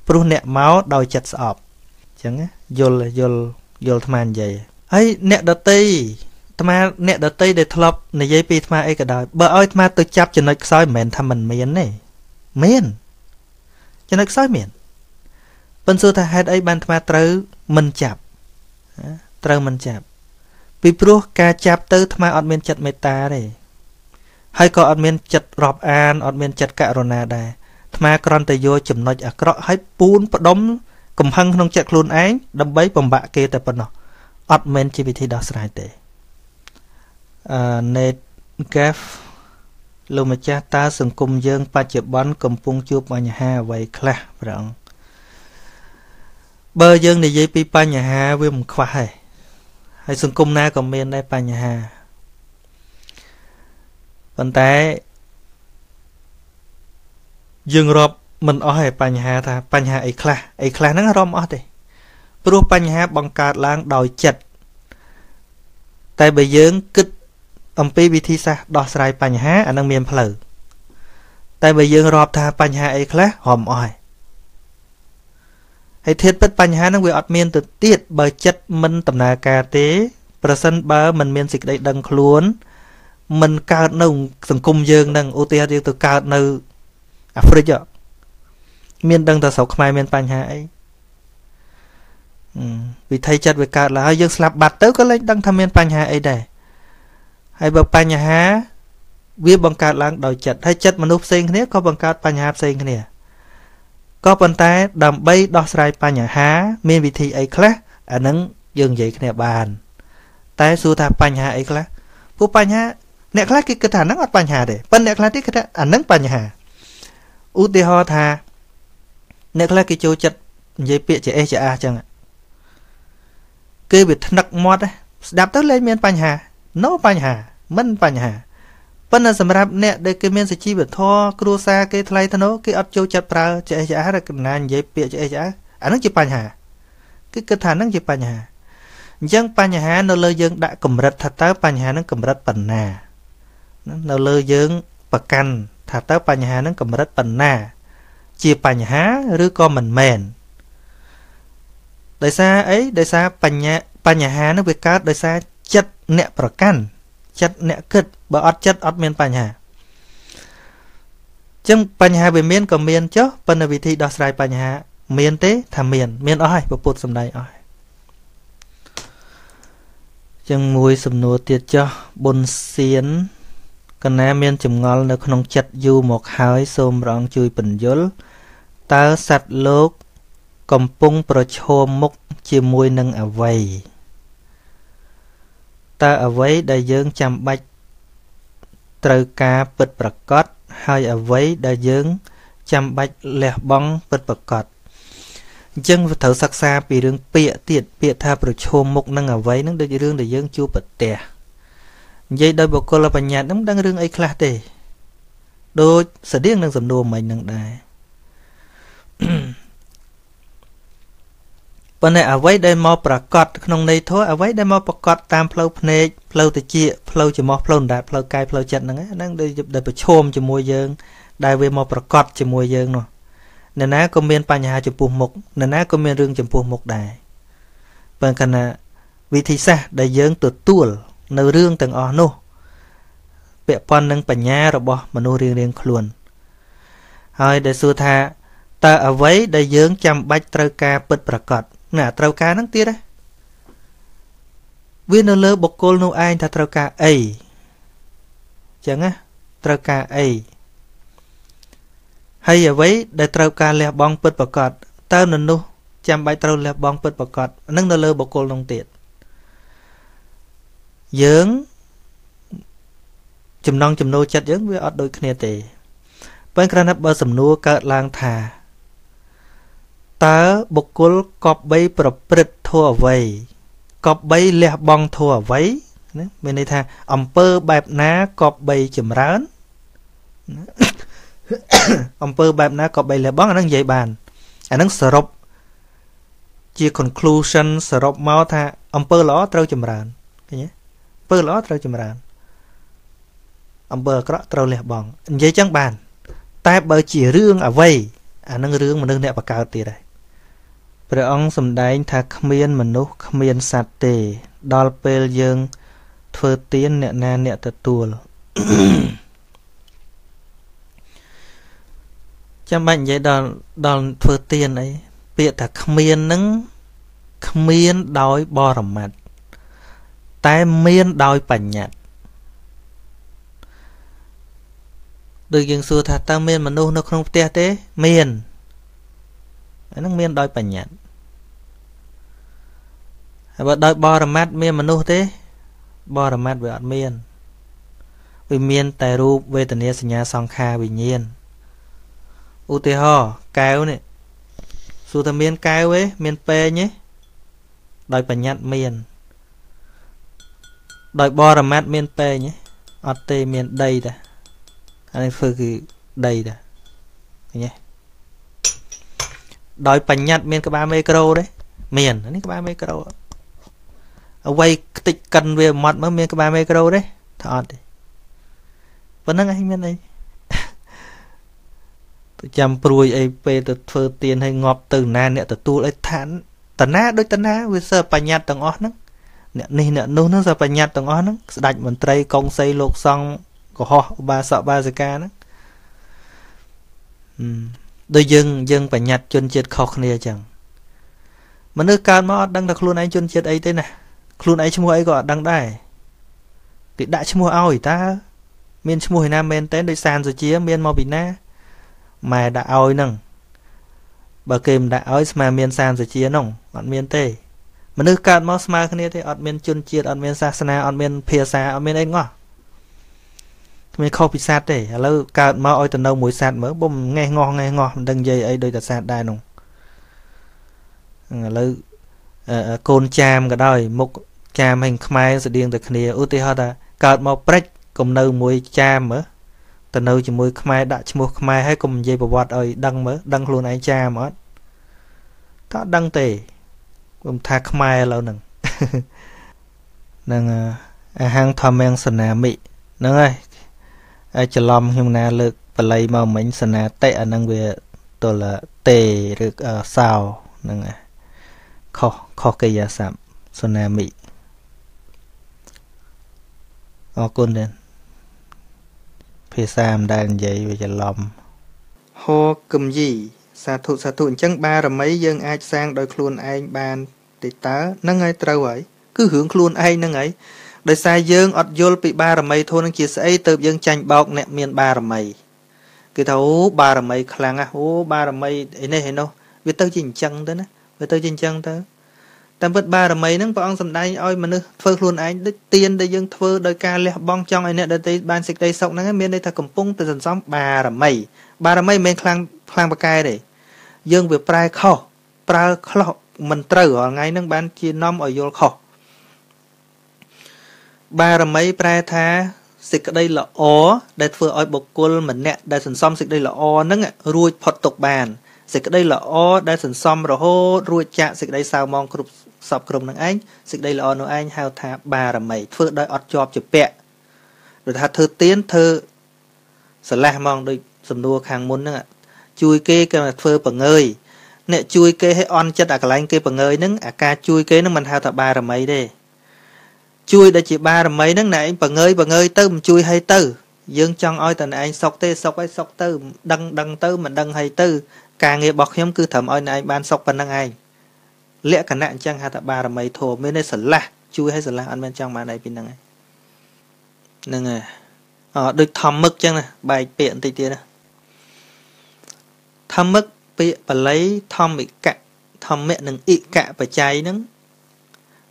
pru nẹt máu đòi chật shop chẳng á yol yol yol tham giấy ấy nẹt đợt tây tham ăn nẹt đợt tây để thọp này dây pi tham ăn ấy cả đời bờ ơi tham ăn tôi chắp cho nó soi mền tham mình miền này miền cho nó soi miền bên xưa thà hết ấy ban tham ăn tới mình chạp tới mình chạp vì pro ca chạp tới tham ăn ở miền chật meta này hay có ở miền chật rọp an ở miền chật cả rona đây tham ăn còn tới vô chấm nói à cọ hết bún đống cầm hăng không chặt luôn ấy đâm bấy bầm bạ kia tại bên nọ ở miền chỉ vì thi đó sai tệ nét gap lô mà cha ta sừng cung dương ba triệu bán cầm pung chụp ba nhà ha vậy kha rằng bờ dương này dây pi ba nhà ha với một khoai hay sừng cung na cầm miên đây ba nhà ha vận tải dương rộp mình ở hay ba nhà ha ta ba nhà ấy kha ấy kha nó rộm ở đây pro ba nhà bằng cát lang đòi chật tại bây giờ kích âm pi bị thi sa đo sai bành há anh đang miền phở tại bây giờ rọp tha bành há ấy khá hòm ỏi hãy thiết bất bành há đang bị ọt miền từ tiệt bởi chất mình tầm nà cà tế percent ba mình miền dịch đây đằng luồn mình cao nông từng cung dương đằng ô tia từ cao nư à phơi giờ miền đằng ta sọc mai miền bành há ấy vì thay chất về cả là hơi dương slap bạt tới có lên đăng tham miên bành hà ấy đây hay bậc bành hà viết bằng cát lang đòi chật hay chất mà núp xinh thế có bằng cát bành hà xinh thế có bàn tay đầm bay đo sai bành hà miên vị thị ấy khác à nắng dương dậy cái bàn tay su thà bành hà ấy khác phụ bành hà nè khác cái cái thà nắng ở bành hà để bên nè khác cái cái à nắng bành hà ưu ti ho thà nè khác cái chỗ chật dây pịa trẻ e trẻ a chẳng ạ kê bị nặc mót đấy đạp tới lên miền bành hà nó bành hà mân bành hà vẫn là sầm rạp nè đây cái miền sẽ chi bị thò cua xa cái thay thay nó cái ấp châu chặt ra chạy chả là cái nàn dễ bịa chạy chả anh nó chỉ bành hà cái cơ thản nó chỉ bành hà dân bành hà nó lơ dân đã cầm rật thật tới bành hà nó cầm rật bẩn nà nó lơ dân bạc cằn thật tới bành hà nó cầm rật bẩn nà chia bành hà rứa con mình mền đời xa ấy đời xa bành nhà bành nhà hà nó về cá đời xa chất nẹt bờ can chất nẹt cất bờ ớt chất ớt miên bành hà trong bành hà về miên còn miên chứ bên ở vị thị đo sai bành hà miên tế thảm miên miên oi bộ bột sầm đầy oi trong mùi sầm nua tiệt cho bồn xiên còn nè miên chùm ngon nó không chất du một hai xôm rong chui bình dốt tớ sạch lốt cầm pung pro chôm mốc chia môi nâng ở vầy ta ở vấy đại dương chăm bạch trời ca bật bật cót hai ở vấy đại dương chăm bạch lẹ bóng bật bật cót dân thử sắc xa vì đường pịa tiệt pịa tha pro chôm mốc nâng ở vấy nâng được rương đại dương chua bật tè dây đôi bộ cô là bà nhạt nóng đang rương ấy khá tề đôi sở điên đang dầm đùa mình nâng đài Bởi này ở đây mô bà cọt, nông này thôi, ở đây mô bà cọt tam phâu phê, phâu tự chịa, phâu cho mô phâu đạt, phâu cài, phâu chật nâng ấy, nâng đây bà chôm cho mùa dương, đại viên mô bà cọt cho mùa dương nọ. Nên ná có miên bà nhà cho bùa mục, nên ná có miên rương cho bùa mục đại. Bởi khả nạ, vì thị xa, đại dương tự tuol, nâu rương tầng ổ nô. Bẹ bọn nâng bà nhà rồi bỏ, mà nô riêng riêng khuôn. Hồi, để xua tha, ta ở đây đại dương chăm bách trâu ca bật bà cọt. Nà trâu cá nắng tiết đấy. Vì nó lỡ bọc cô nô ai ta trâu cá ấy. Chẳng á, trâu cá ấy. Hay ở với để trâu cá lè bong bật bọc cọt. Tao nâng nô, chăm bái trâu lè bong bật bọc cọt. Nâng nó lỡ bọc cô nông tiết. Dưỡng chùm nông chùm nô chặt dưỡng với ọt đôi khné tề. Bên khả nắp bơ sầm nô cợt lang thà. Ta bọc cúl cọp bấy bọc bật thua vầy. Cọp bấy lẹ bong thua vầy. Bên đây thà ẩm bơ bạp ná cọp bấy chùm rán. Ẩm bơ bạp ná cọp bấy lẹ bong. Anh đang dạy bàn. Anh đang sở rộp. Chia conclusion sở rộp mau thà ẩm bơ lõ trâu chùm rán. Bơ lõ trâu chùm rán. Ẩm bơ có trâu lẹ bong. Anh dạy chẳng bàn. Ta bơ chỉ rương ở vầy. Anh đang rương mà nâng nẹ bà cao tì đây. Bởi ông xâm đánh thà khmiên mà nốt khmiên sạch tê. Đòl bèl dương thơ tiến nẹ nà nẹ tật tùa. Chẳng bạch vậy đòl thơ tiến ấy. Bị thà khmiên nâng khmiên đói bò rầm mặt. Tại miên đói bảnh nhạt. Đôi dương xua thà ta miên mà nốt nó không tê tế. Miên nâng miên đôi bảnh nhạt. Và đôi bò rầm mát miên mà nô thế. Bò rầm mát với ọt miên. Vì miên tài rụp về tình yêu sinh nhà song kha vì nhiên. Ú tế hò, kéo nè. Dù ta miên kéo ấy, miên pê nhé. Đôi bảnh nhạt miên. Đôi bò rầm mát miên pê nhé. ọt tê miên đây ta. Anh em phơi cái đây ta. Nhé. Đói bánh nhạt miền cái ba micro đấy. Miền, cái ba micro. Quay tích cần về mặt mới miền cái ba micro đấy. Thật đi. Vẫn nâng anh miền này. Tôi chăm prui ấy về từ phơ tiền hay ngọp từ nà nẹ từ tu lấy thản. Tần á đôi tần á với sơ bánh nhạt tầng ớt nâng. Nẹ nì nẹ nô nó sơ bánh nhạt tầng ớt nâng. Sẽ đạch một trây công xây lột xong. Có họ ba sợ ba giờ ca nâng. Ừm. Đôi dương, dương phải nhặt chôn chết khóc nè chẳng. Mà nước cao mà đang đặt luôn ấy chôn chết ấy thế nè. Luôn ấy chứ mua ấy gọi đang đài. Thì đã chứ mua ao thì ta. Mình chứ mua hồi nam mình tên đôi sàn rồi chía mình mau bị na. Mà đã ao ấy nâng. Bà kìm đã ao ấy mà mình sàn rồi chía nông. Ấn mình tê. Mà nước cao mà mà khăn nè thế. Ấn mình chôn chết, Ấn mình xa xa xa, Ấn mình phía xa, Ấn mình ấy ngọt. Mình không bị sát đấy, lâu cả mà ôi tần đâu mùi sát mỡ bông nghe ngò nghe ngò đằng dây ấy đôi tật sát đai nùng lâu côn chàm cả đời mục chàm hình khmai sự điên từ kia ưu tiên ta cả mà break cùng đâu mùi chàm mỡ tần đâu chỉ mùi khmai đã chỉ mùi khmai hay cùng dây bò bọt ơi đăng mỡ đăng luôn ấy chàm mỡ đó đăng tề cùng thà khmai lâu nừng nâng hàng thầm men sơn nà mị nâng ơi. Ai chả lòng nhưng mà lực và lấy màu mình sẽ là tệ ở năng về tôi là tệ được ở sao nâng à khó khó cây giá sạm xuân là mỹ ô côn đến phía xàm đàn dây về chả lòng hô cầm gì xa thụ xa thụ chẳng ba rồi mấy dân ai sang đôi khuôn anh bàn để tá nâng ai trâu ấy cứ hướng khuôn anh nâng ấy. Đời xa dương ọt dôl bị ba rầm mây thôn. Nâng chia sẻ tợp dương chanh bọc nẹ miền ba rầm mây. Cứ thảo ố ba rầm mây khá lăng á. Ố ba rầm mây ấy nè hề nô. Vì tao chinh chăng tớ ná. Vì tao chinh chăng tớ. Tạm vượt ba rầm mây nâng bọn ông xâm đáy. Ôi mà nư thơ khuôn ánh. Tiên đời dương thơ đời ca lẹ bong trong ấy nè. Đời tế ban xích đầy sọc nâng miền đây thà cầm phung. Tớ dần xong ba rầm mây. Ba rầm mây mình khlang bà cài đấy. Dương về prai khó. Prai khó mình trâu ở ngay nâng ban chia nom ở dôl khó. Ba rầm mấy prai thá xịt ở đây là ó. Để thưa oi bọc quân mình nẹ. Để sẵn xong xịt đây là ó nâng ạ. Rùi phọt tục bàn. Sẽ đây là o đã sẵn xong rồi hô ruột chạm sẽ đây sao mong cục sọc cụm năng anh sẽ đây là o nó anh hào thả bà là mày phước đây ọt chọp chụp bẹ rồi thả thơ tiến thơ sẽ là mong đôi sầm đua hàng môn nữa chui kê cái là phơ bằng ơi nè chui kê hay on chất à cả anh kê bằng ơi nứng à ca chui kê nó mình hào thả bà là mày đi chui đã chỉ ba là mấy nắng này bằng ơi bằng ơi tớ mình chui hay tớ dương trong oi tần anh sọc tê sọc ấy sọc tớ đăng đăng tớ mình đăng hay tớ càng nghe bọc hiếm cứ thầm oi này ban sọc bằng năng anh lẽ cả nạn chăng hai tạ ba là mấy thổ mới nên sẵn là chui hay sẵn là ăn bên trong mà này bình năng này nâng à ờ được thầm mực chăng này bài biện tí tí nè thầm mực biện và lấy thầm bị cạ thầm mẹ nâng ị cạ và cháy nâng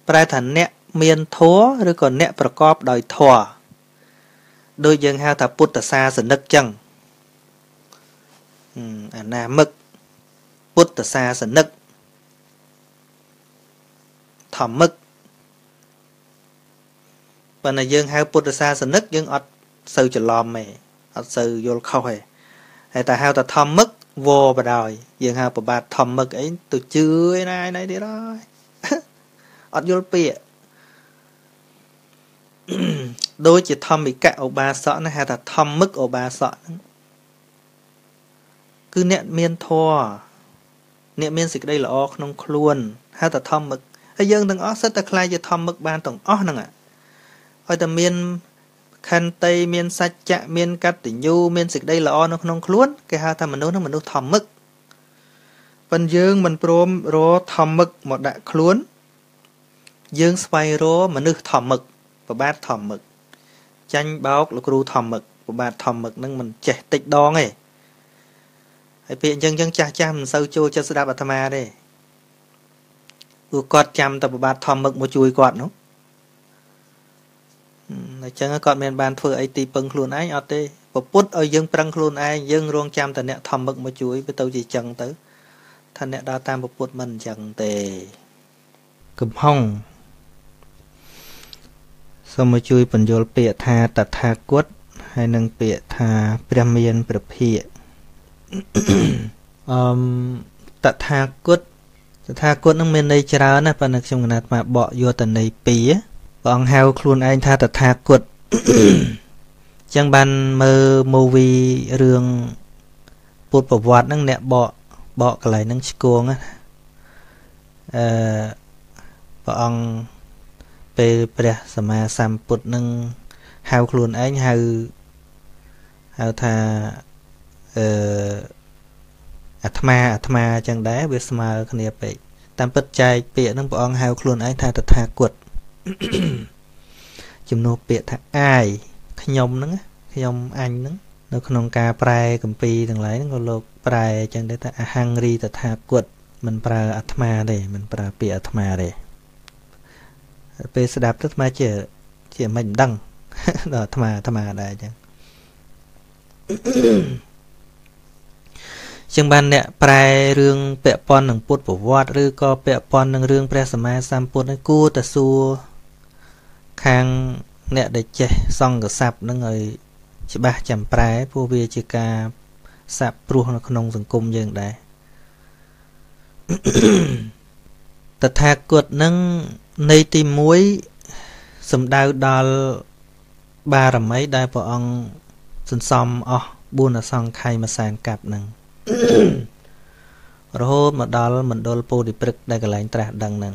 bài thần nẹ miền thố rồi còn nẹ bà cóp đòi thỏa đôi dân hao thả bút tà xa sẵn nức chăng ừ, à nà mực bút tà xa sẵn nức thẩm mực và là dân hao bút tà xa sẵn nức dân ọt sư trở lòm mẹ ọt sư vô khói hay ta hao ta thẩm mực vô bà đòi dân hao bà bà thẩm mực ấy tôi chưa này này đi rồi ọt vô bịa đôi chỉ thầm bị cạ ổ ba sọ này hay là thầm mức ổ ba sọ cứ nẹn miên thò nẹn miên dịch đây là o không luôn hay là thầm mức hay dân từng ó rất là khai cho thầm mức ban tổng ó năng ạ hay là miên khăn tây miên sạch chạ miên cắt tỉ nhu miên dịch đây là o nó không luôn cái hai thầm mình nấu nó mình nấu thầm mức phần dương mình prom rô thầm mức một đại luôn dương xoay rô mình nấu thầm mực và bát thầm mực chanh báo là cô thầm mực và bát thầm mực nâng mình trẻ tịch đo này hãy biện chân chân cha cha mình sâu chua cho sư đạp bà tham à đây ưu cọt chăm tập bát thầm mực một chui cọt nó chân cọt mình bàn phở ấy tì bưng luôn anh ọt đi và bút ở dân băng luôn anh dân ruông chăm tập nẹ thầm mực một chui với tao chỉ chân tới thân nẹ đa tam bút mình chân tề cầm hông so mà chui bẩn vô bịa tha tạt tha quất hay nâng bịa tha premium bịa tạt tha quất tạt tha quất nâng men đây chả nè bạn trong ngành mà bỏ vô tận này pí còn hao khuôn anh tha tạt tha quất chẳng ban mơ movie rương bột bột vạt nâng nẹt bỏ bỏ cái này nâng cuồng á bọn về bè mà xăm bột nâng hao khuôn anh hao hao tha atma atma chẳng đá về mà khăn đẹp vậy tam bật chai bịa nâng bọn hao khuôn anh tha thật tha cuột chìm nô bịa tha ai nhom nâng nhom anh nâng nó không ca prai cầm pi thằng lấy nó lột prai chẳng để ta hungry thật tha cuột mình pra atma để mình pra bịa atma để về sẽ đạp tất mà chỉ chỉ mình đăng đó thà thà đây chứ chương ban nè prai rương bẹ pon nằng put bổ vót rư co bẹ pon nằng rương prai samai sam put nằng cua ta xua khang nè để che xong cả sạp nằng người chỉ ba chầm prai phu vi chỉ ca sạp pru nó không dùng cung như đấy tật thà cuột nằng này thì muối sầm đào đào ba làm mấy đại vợ ông sinh xong oh buôn là xong khai mà sàn cặp nằng rồi mà đào mình đôi po đi bực đại cái lạnh trả đằng nằng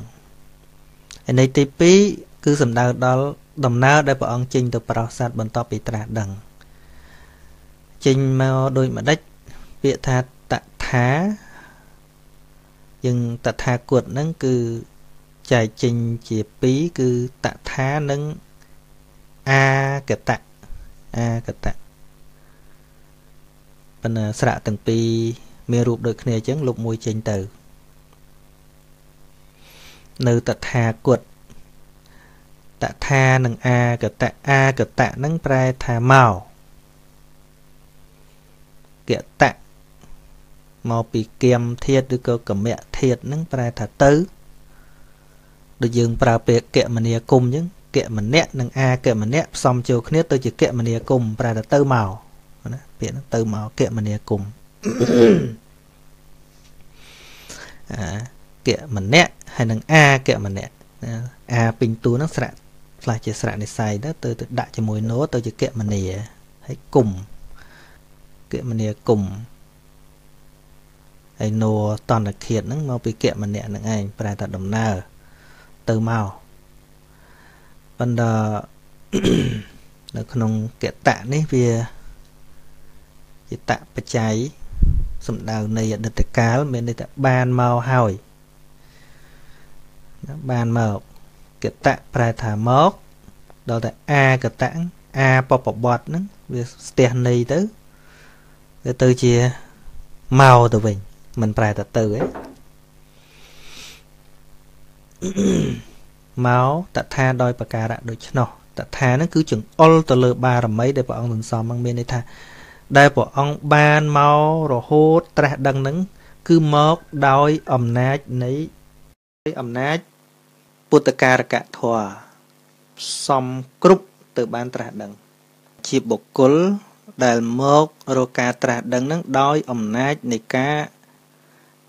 này thì pí cứ sầm đào đào đầm ná đại vợ ông chinh từ prasad bên top bị trả đằng chinh mà đôi mà đách bịa tha tạ thá nhưng tạ thá cuột nâng cứ chạy trình chỉ pí cứ tạ thá nâng a cái tạ a cái tạ bên à sạ từng pi mê rụp đôi khné chấn lục môi trình từ nư tạ thá cuột tạ tha nâng a cái tạ a cái tạ nâng prai thà màu cái tạ màu bị kem thiệt được câu cầm mẹ thiệt nâng prai thà tứ được dừng vào việc kệ mình nè cùng những kệ mình nét nâng a kệ mình nét xong chiều khné tôi chỉ kệ mình nè cùng và là tơ màu biển tơ màu kệ mình nè cùng เกะมันเนี่ยให้នឹង a เกะมันเนี่ย a ពេញតួនឹងស្រាក់ឆ្លាស់ជាស្រាក់និស័យទៅទៅដាក់ជាមួយណូទៅជាเกะមនី sầm đào này đặt tay cá bên đây ta bàn màu hỏi bàn màu cái tạ phải thả móc đó là a cái tạ a pop pop bọt nữa việc tiền này tới cái từ chia màu từ mình mình phải đặt từ ấy máu tạ tha đôi bạc cà đã được nọ tạ tha nó cứ chừng all từ lơ ba làm mấy để bọn ông sò mang bên đây tha đại bộ ông ban mau rồi hốt tra đằng nứng cứ móc đói ẩm nát nấy ẩm nát putakara cả thua xong cúp từ ban tra đằng chỉ bộc cún đại móc rồi cả tra đằng nứng đói ẩm nát này cá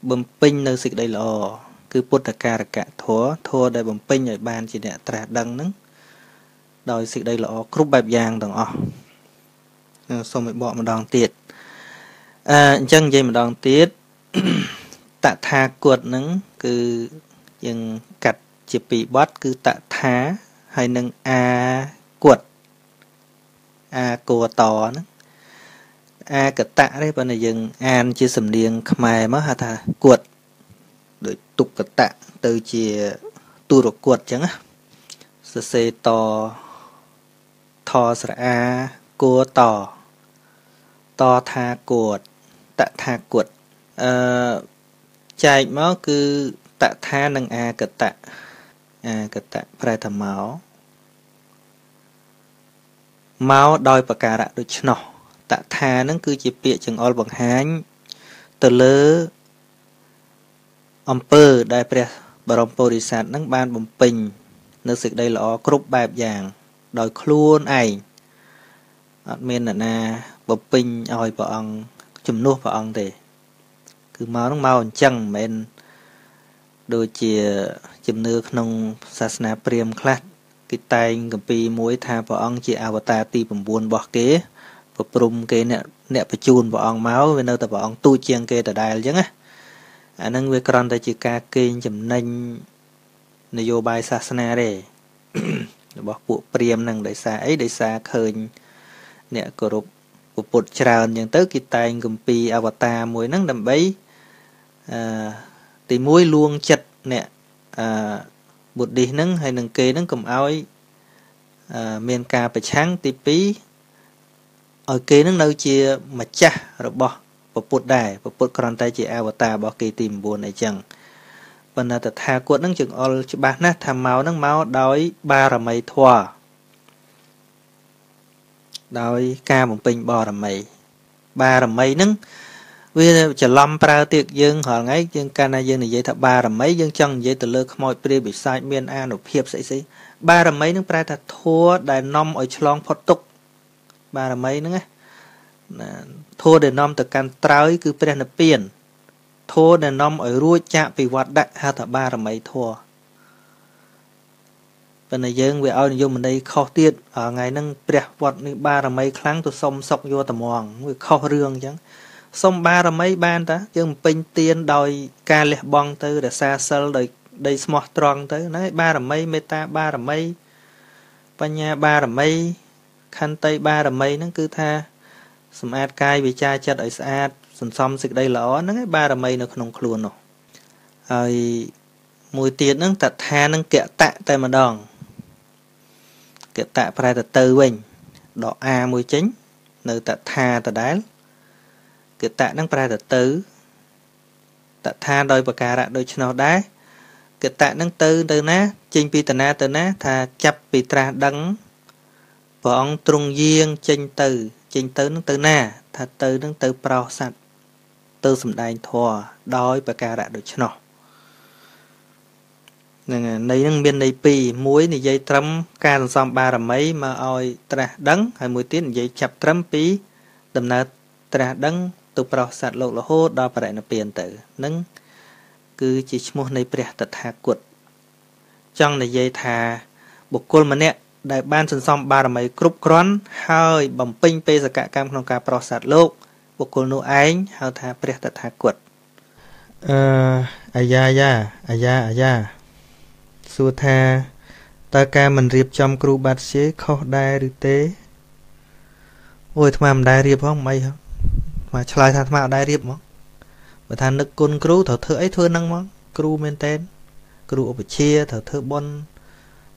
bấm pin nơi xịt đầy lò cứ putakara cả thua thua đại bấm pin ở ban chỉ để tra đằng nứng đói xịt đầy lò cúp bẹp vàng đồng ọ xong rồi bỏ một đòn tiệt à, chân gì một đòn tiệt tạ tha cuột nứng cứ dừng cặt chỉ bị bắt cứ tạ tha hay nâng a cuột a cua to nứng a cật tạ đấy bên này dừng an chia sầm điên mày mới hà thà cuột để tục cật tạ từ chia tu được cuột chẳng á sê to thò sờ a cua to to tha cuột tạ tha cuột ờ, chạy máu cứ tạ tha nâng a cật tạ a cật tạ phải thầm máu máu đôi bạc cà đã được nọ tạ tha nâng cứ chỉ bịa chừng ol bằng hán từ lứa ông pơ đại pre barom bodhisat nâng ban bồng pình nơi sự đây là group ba dạng đòi khuôn ảnh men là na bập pin oi bọ ong chùm nuốt bọ ong thì cứ máu nó mau chẳng men đôi chia chùm nước nông sasna priem class cái tay cầm pi muối tha bọ ong chia avatar ti bầm buồn bọ kế bập rum kế nẹt nẹt bập chun bọ ong máu bên đâu ta bọ ong tu chiang kế ta đài chứ á anh đang về còn ta chỉ ca kinh chùm nênh nêu vô bài sasna đấy bọ cụ priem năng đại sa ấy đại sa khơi nè cổ rục của bột tràn những tới cái tay gồm pi avatar muối nắng đầm bấy à, thì muối luôn chật nè à, bột đi nắng hay nâng kê nắng cầm áo ấy à, men ca phải sáng tí pí ở kê nắng nâu chia mà cha rồi bỏ bột bột đài bột bột còn tay chị avatar bỏ kê tìm buồn này chẳng và là thật hà cuộn nắng chừng all cho bác nát tham máu nắng máu đói ba là mày thua đói ca bồng pin bò làm mày ba làm mày nứng vì chờ lâm pra tiệc dương họ ngay dương cana dương này dây thà ba làm mấy dương chân dây từ lơ mọi pre bị sai miền an nộp hiệp sĩ sĩ ba làm mấy nứng pra thà thua đại nom ở chlong phật tục ba làm mấy nứng á thua đại nom từ can trai cứ pre nạp tiền thua đại nom ở ruồi chạm bị hoạt đại ha thà ba làm mấy thua bên này dân về ao này vô mình đây khó tiết ở ngày nâng đẹp vật này ba là mấy kháng tôi xong sọc vô tầm hoàng người khó rương chẳng xong ba là mấy ban ta dân pin tiên đòi ca lệ bong tư để xa sơ đời đây smart tròn tới nói ba là mấy meta ba là mấy ba nhà ba là mấy khăn tây ba là mấy nó cứ tha smart cai vì cha chặt ở xa xong xong dịch đây lỏ nó ba là mấy nó không luôn rồi mùi tiền nó tạt tha nó kẹt tạ tay mà đòn cái tạ phải là từ bình đỏ a mùi chính nơi tạ tha tạ đá cái tạ năng phải là từ tạ tha đôi bạc cà đôi chân đá cái tạ năng từ từ ná chinh pi từ ná từ ná tha chập pi tra đắng bọn trung riêng chinh từ chinh từ năng từ ná tha từ năng từ pro sạch từ sầm đài thua đôi bạc cà đôi chân này nâng biên này pi muối này dây trâm ca làm xong ba làm mấy mà oi tra đắng hay muối tiết dây chập trâm pi đầm na tra đắng tụ pro sạt lộ là hô đo và đại là tiền tử nâng cứ chỉ mô này bẻ tật hạ quật trong này dây thà bột côn mà nè đại ban sân xong ba mấy cúp cón hơi bầm pin pe ra cả cam không cả pro sát lục bột côn nô ánh hơi thà bẻ tật hạ quật à ya ya ya ya su thà ta ca mình riệp trong cú bát xế khó đai rư tế ôi thằng mà mình đai riệp không mày không mà trả lại thằng mà đai riệp không bởi thằng nước côn cú thở thở ấy thưa năng mong cú men tên cú ở bờ chia thở thở bon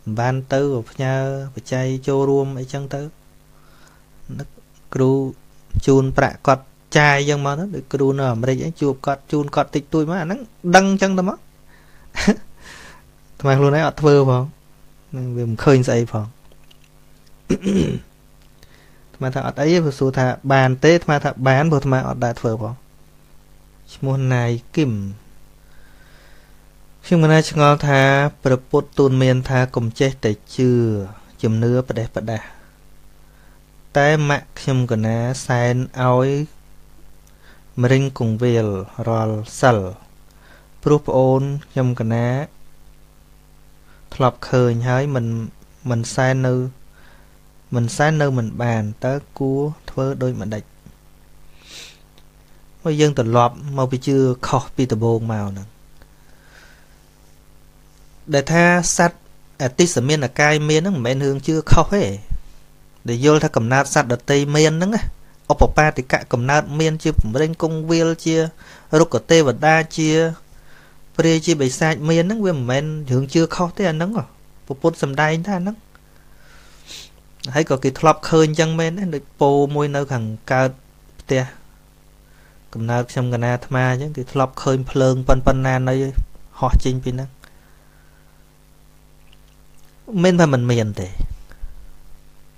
ban tư ở nhà bờ chay cho ruộng ấy chăng tớ nước cú chun bạ cọt chai dân mà nó được cú nở mà đây chụp cọt chun cọt tịch tôi mà nó đăng chăng tầm á thằng luôn ấy ở thưa không vì mình khơi dậy phòng mà thợ ấy vừa xu thà bàn tết mà thợ bán vừa mà ở đại thừa phòng môn này kìm khi mà nói chuyện ngon thà propos tuôn miền thà cùng chết để chưa chìm nứa bật đẹp bật đà té mạ chìm còn á sen ối mring cùng viền rol sờ propon chìm còn á lọc khơi hỡi mình mình sai nư mình sai nư mình bàn tới cua thưa đôi mình đạch bây giờ tận lọp màu bị chưa khó bị từ bồn màu nè để tha sát à tí sẩm miên là cay miên nó mẹ hương chưa khó ấy để vô tha cầm nát sát đợt tây miên nó á ở bờ pa thì cả cầm nát miên chưa cũng lên công viên chia rút cả tê và đa chia bây giờ bị sai miên nó nguyên mình hưởng chưa khó thế anh nó rồi bột bột sầm đai thế anh nó hãy có cái thọp khơi chân men được bồ môi nơi thằng cao tia cầm nát xem cái na tham á chứ cái thọp khơi phơn pan pan na nơi họ chinh pin nó men phải mình miền thế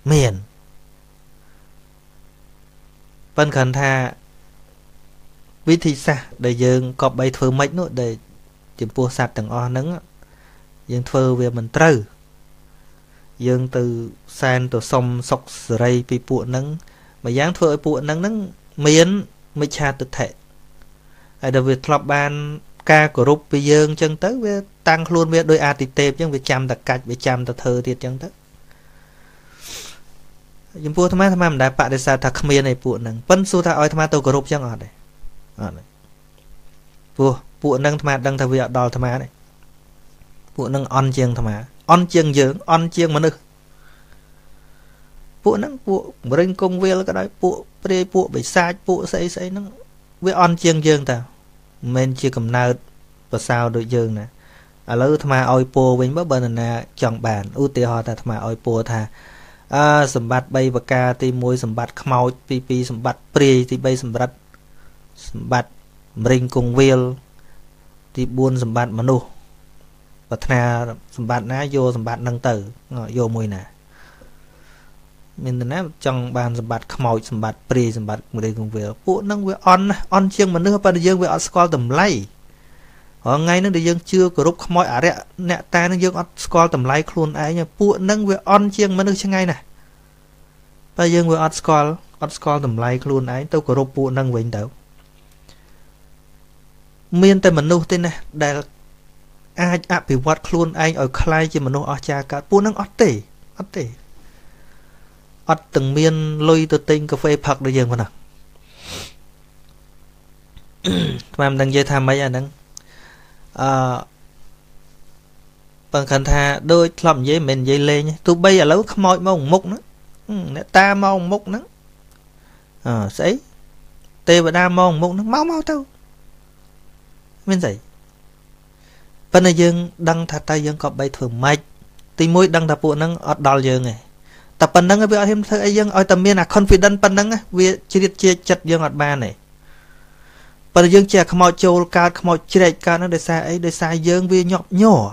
miền pan khẩn tha viết thì sao để dừng cọp bay thưa mấy nữa để chìm pua sạt từng o nắng dân thơ về mình trừ dân từ san từ sông sọc rây bị pụ nắng mà dáng thơ ở pụ nắng nắng miến mới cha tự thể ai đặc biệt lọp ban ca của rúp bị dân chân tới với tăng luôn với đôi a tịt tệp nhưng việc chăm đặc cạch bị chăm đặc thơ thiệt chân tới chìm pua tham á tham á mình đã bạ để sao thạc miến này pụ nắng vẫn su tha oi tham á tôi của rúp chân ở đây ở đây vua phụ nâng tham đăng thằng việc đòi tham á đấy phụ nâng on chiêng tham á on chiêng dưỡng on chiêng mà được phụ nâng phụ bring công viên cái đấy phụ pre phụ bị sai phụ xây xây nâng với on chiêng dưỡng ta men chưa cầm nào và sao đội dưỡng nè à lỡ tham á oi po bên bắc bên này chọn bàn ưu tiên họ ta tham á oi po thà à sầm bạt bay và ca thì môi sầm bạt khmau pi pi sầm bạt pre thì bay sầm bạt sầm bạt bring công viên thì buôn sầm bạt mà nô và thà sầm bạt ná vô sầm bạt nâng tử vô mùi nè mình nói trong bàn sầm bạt khmoi sầm bạt pri sầm bạt người đây cùng về phụ nâng về on on chiêng mà nước bên dương về on score tầm lay ở ngay nước địa dương chưa có rút khmoi ở đấy nè ta nước dương on score tầm lay luôn ấy nha phụ nâng về on chiêng mà nước trên ngay nè bây dương về on score on score tầm lay luôn ấy tôi có rút phụ nâng về đâu miền tây mình nô tên này đại ai áp bị vặt luôn anh ở Clay chỉ mình nô ở cha cả buôn năng ót tể ót tể ót từng miền lôi từ tinh cà phê phật để dừng vào nào mà mình đang chơi tham mấy anh đang bằng khẩn tha đôi làm dây mình dây lê nhé tụi bây giờ lâu không mỏi mông mốc nữa nè ta mông mốc nữa à sấy tê và đa mông mốc nữa máu máu tao mình dạy phần này dương đăng thà tay dương có bay thường mạch thì mũi đăng thà bộ nâng ọt đòi dương này tập phần nâng với thêm thơ ấy dương ôi tầm miên là confident phần nâng vì chỉ được chia chật dương ọt ba này phần này dương chè không màu chô cao không màu chê cao nó để xa ấy để xa dương vì nhọp nhổ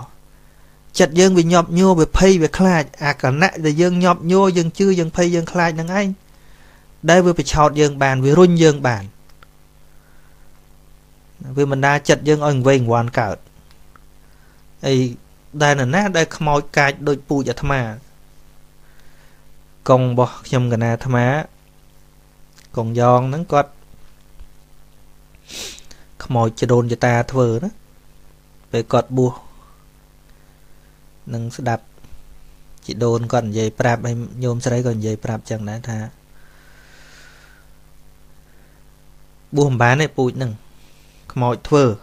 chật dương vì nhọp nhô về pay về khai à cả nạ để dương nhọp nhô dương chư dương pay dương khai nâng anh đây vừa phải chọt dương bàn vì run dương bàn vì mình đã chật dân ông về hoàn cảo ấy đây là nát đây không mọi cái đôi pu giả tham à còn bỏ nhầm cái na tham á còn giòn nắng quật không mọi chơi đồn cho ta thưa đó về cọt bùa nâng đạp chị đồn còn dây prap hay nhôm sấy còn dây prap chẳng đã thà buôn bán này bụi nâng mọi thưa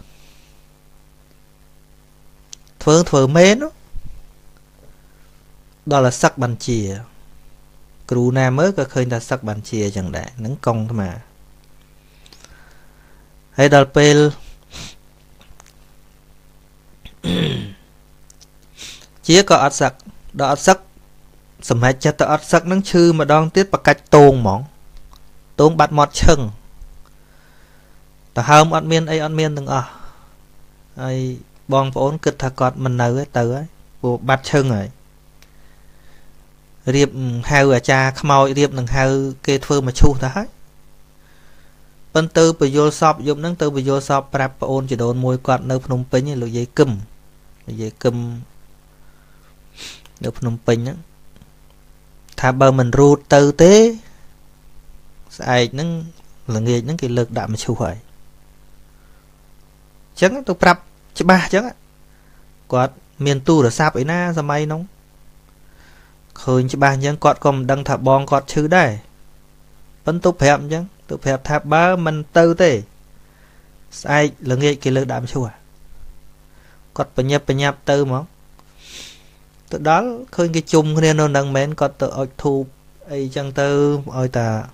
thưa thưa mến đó. Đó là sắc bàn chìa cừu na mới có khơi ta sắc bàn chìa chẳng đã nâng công thôi mà hay đào pel chia có ớt sắc đó ớt sắc sầm hai chất ta ớt sắc nâng chư mà đong tiết và cách tôn mỏng tôn bát mọt chừng ta hông ớt miên ấy ớt miên từng à ai bong vốn cực thà cọt mình nở ấy tử ấy bộ bát chừng ấy riệp hao ở cha khmoi riệp nâng hao kê thưa mà chu ta hết bên từ bị vô shop dùng nâng từ bị vô shop prep ôn chỉ đồn môi quạt nơi Phnom Penh như lưỡi dây cùm lưỡi dây cùm ở Phnom Penh á thà bờ mình ru từ thế sai nâng là nghề những cái lực đạm mà chịu hỏi chẳng tôi prep chứ ba chẳng á quạt miền tu là sáp ấy na sao may nóng khơi chứ ba chẳng quạt còn đang thà bong quạt chứ đây vẫn tôi phép chẳng tụi phép tháp ba mình tư thế sai là nghe cái lực đạm chua cọt bờ nhập bờ nhập tư mà tụi đó khơi cái chung nên nó đang mến cọt tụi ôi thu ấy chẳng tư ôi ta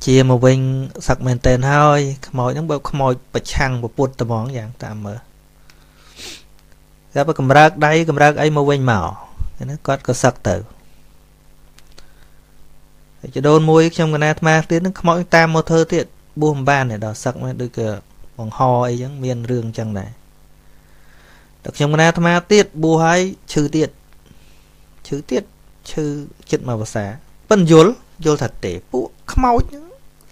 chia một bên sặc mền tên thôi mọi những bậc mọi bậc chăng bậc bột tờ món dạng tạm mở ra bậc cầm rác đây cầm rác ấy một bên màu nó cọt có sặc tử chỉ đôn môi trong cái này mà tiếng nó mọi tam một thơ thiệt buông ban này đỏ sắc mà đôi cửa bằng ho ấy giống miên rương chẳng này đặc trong cái này mà tiết bù hay trừ tiết trừ tiết trừ chất mà vào xả bần dồn dồn thật để bù khmau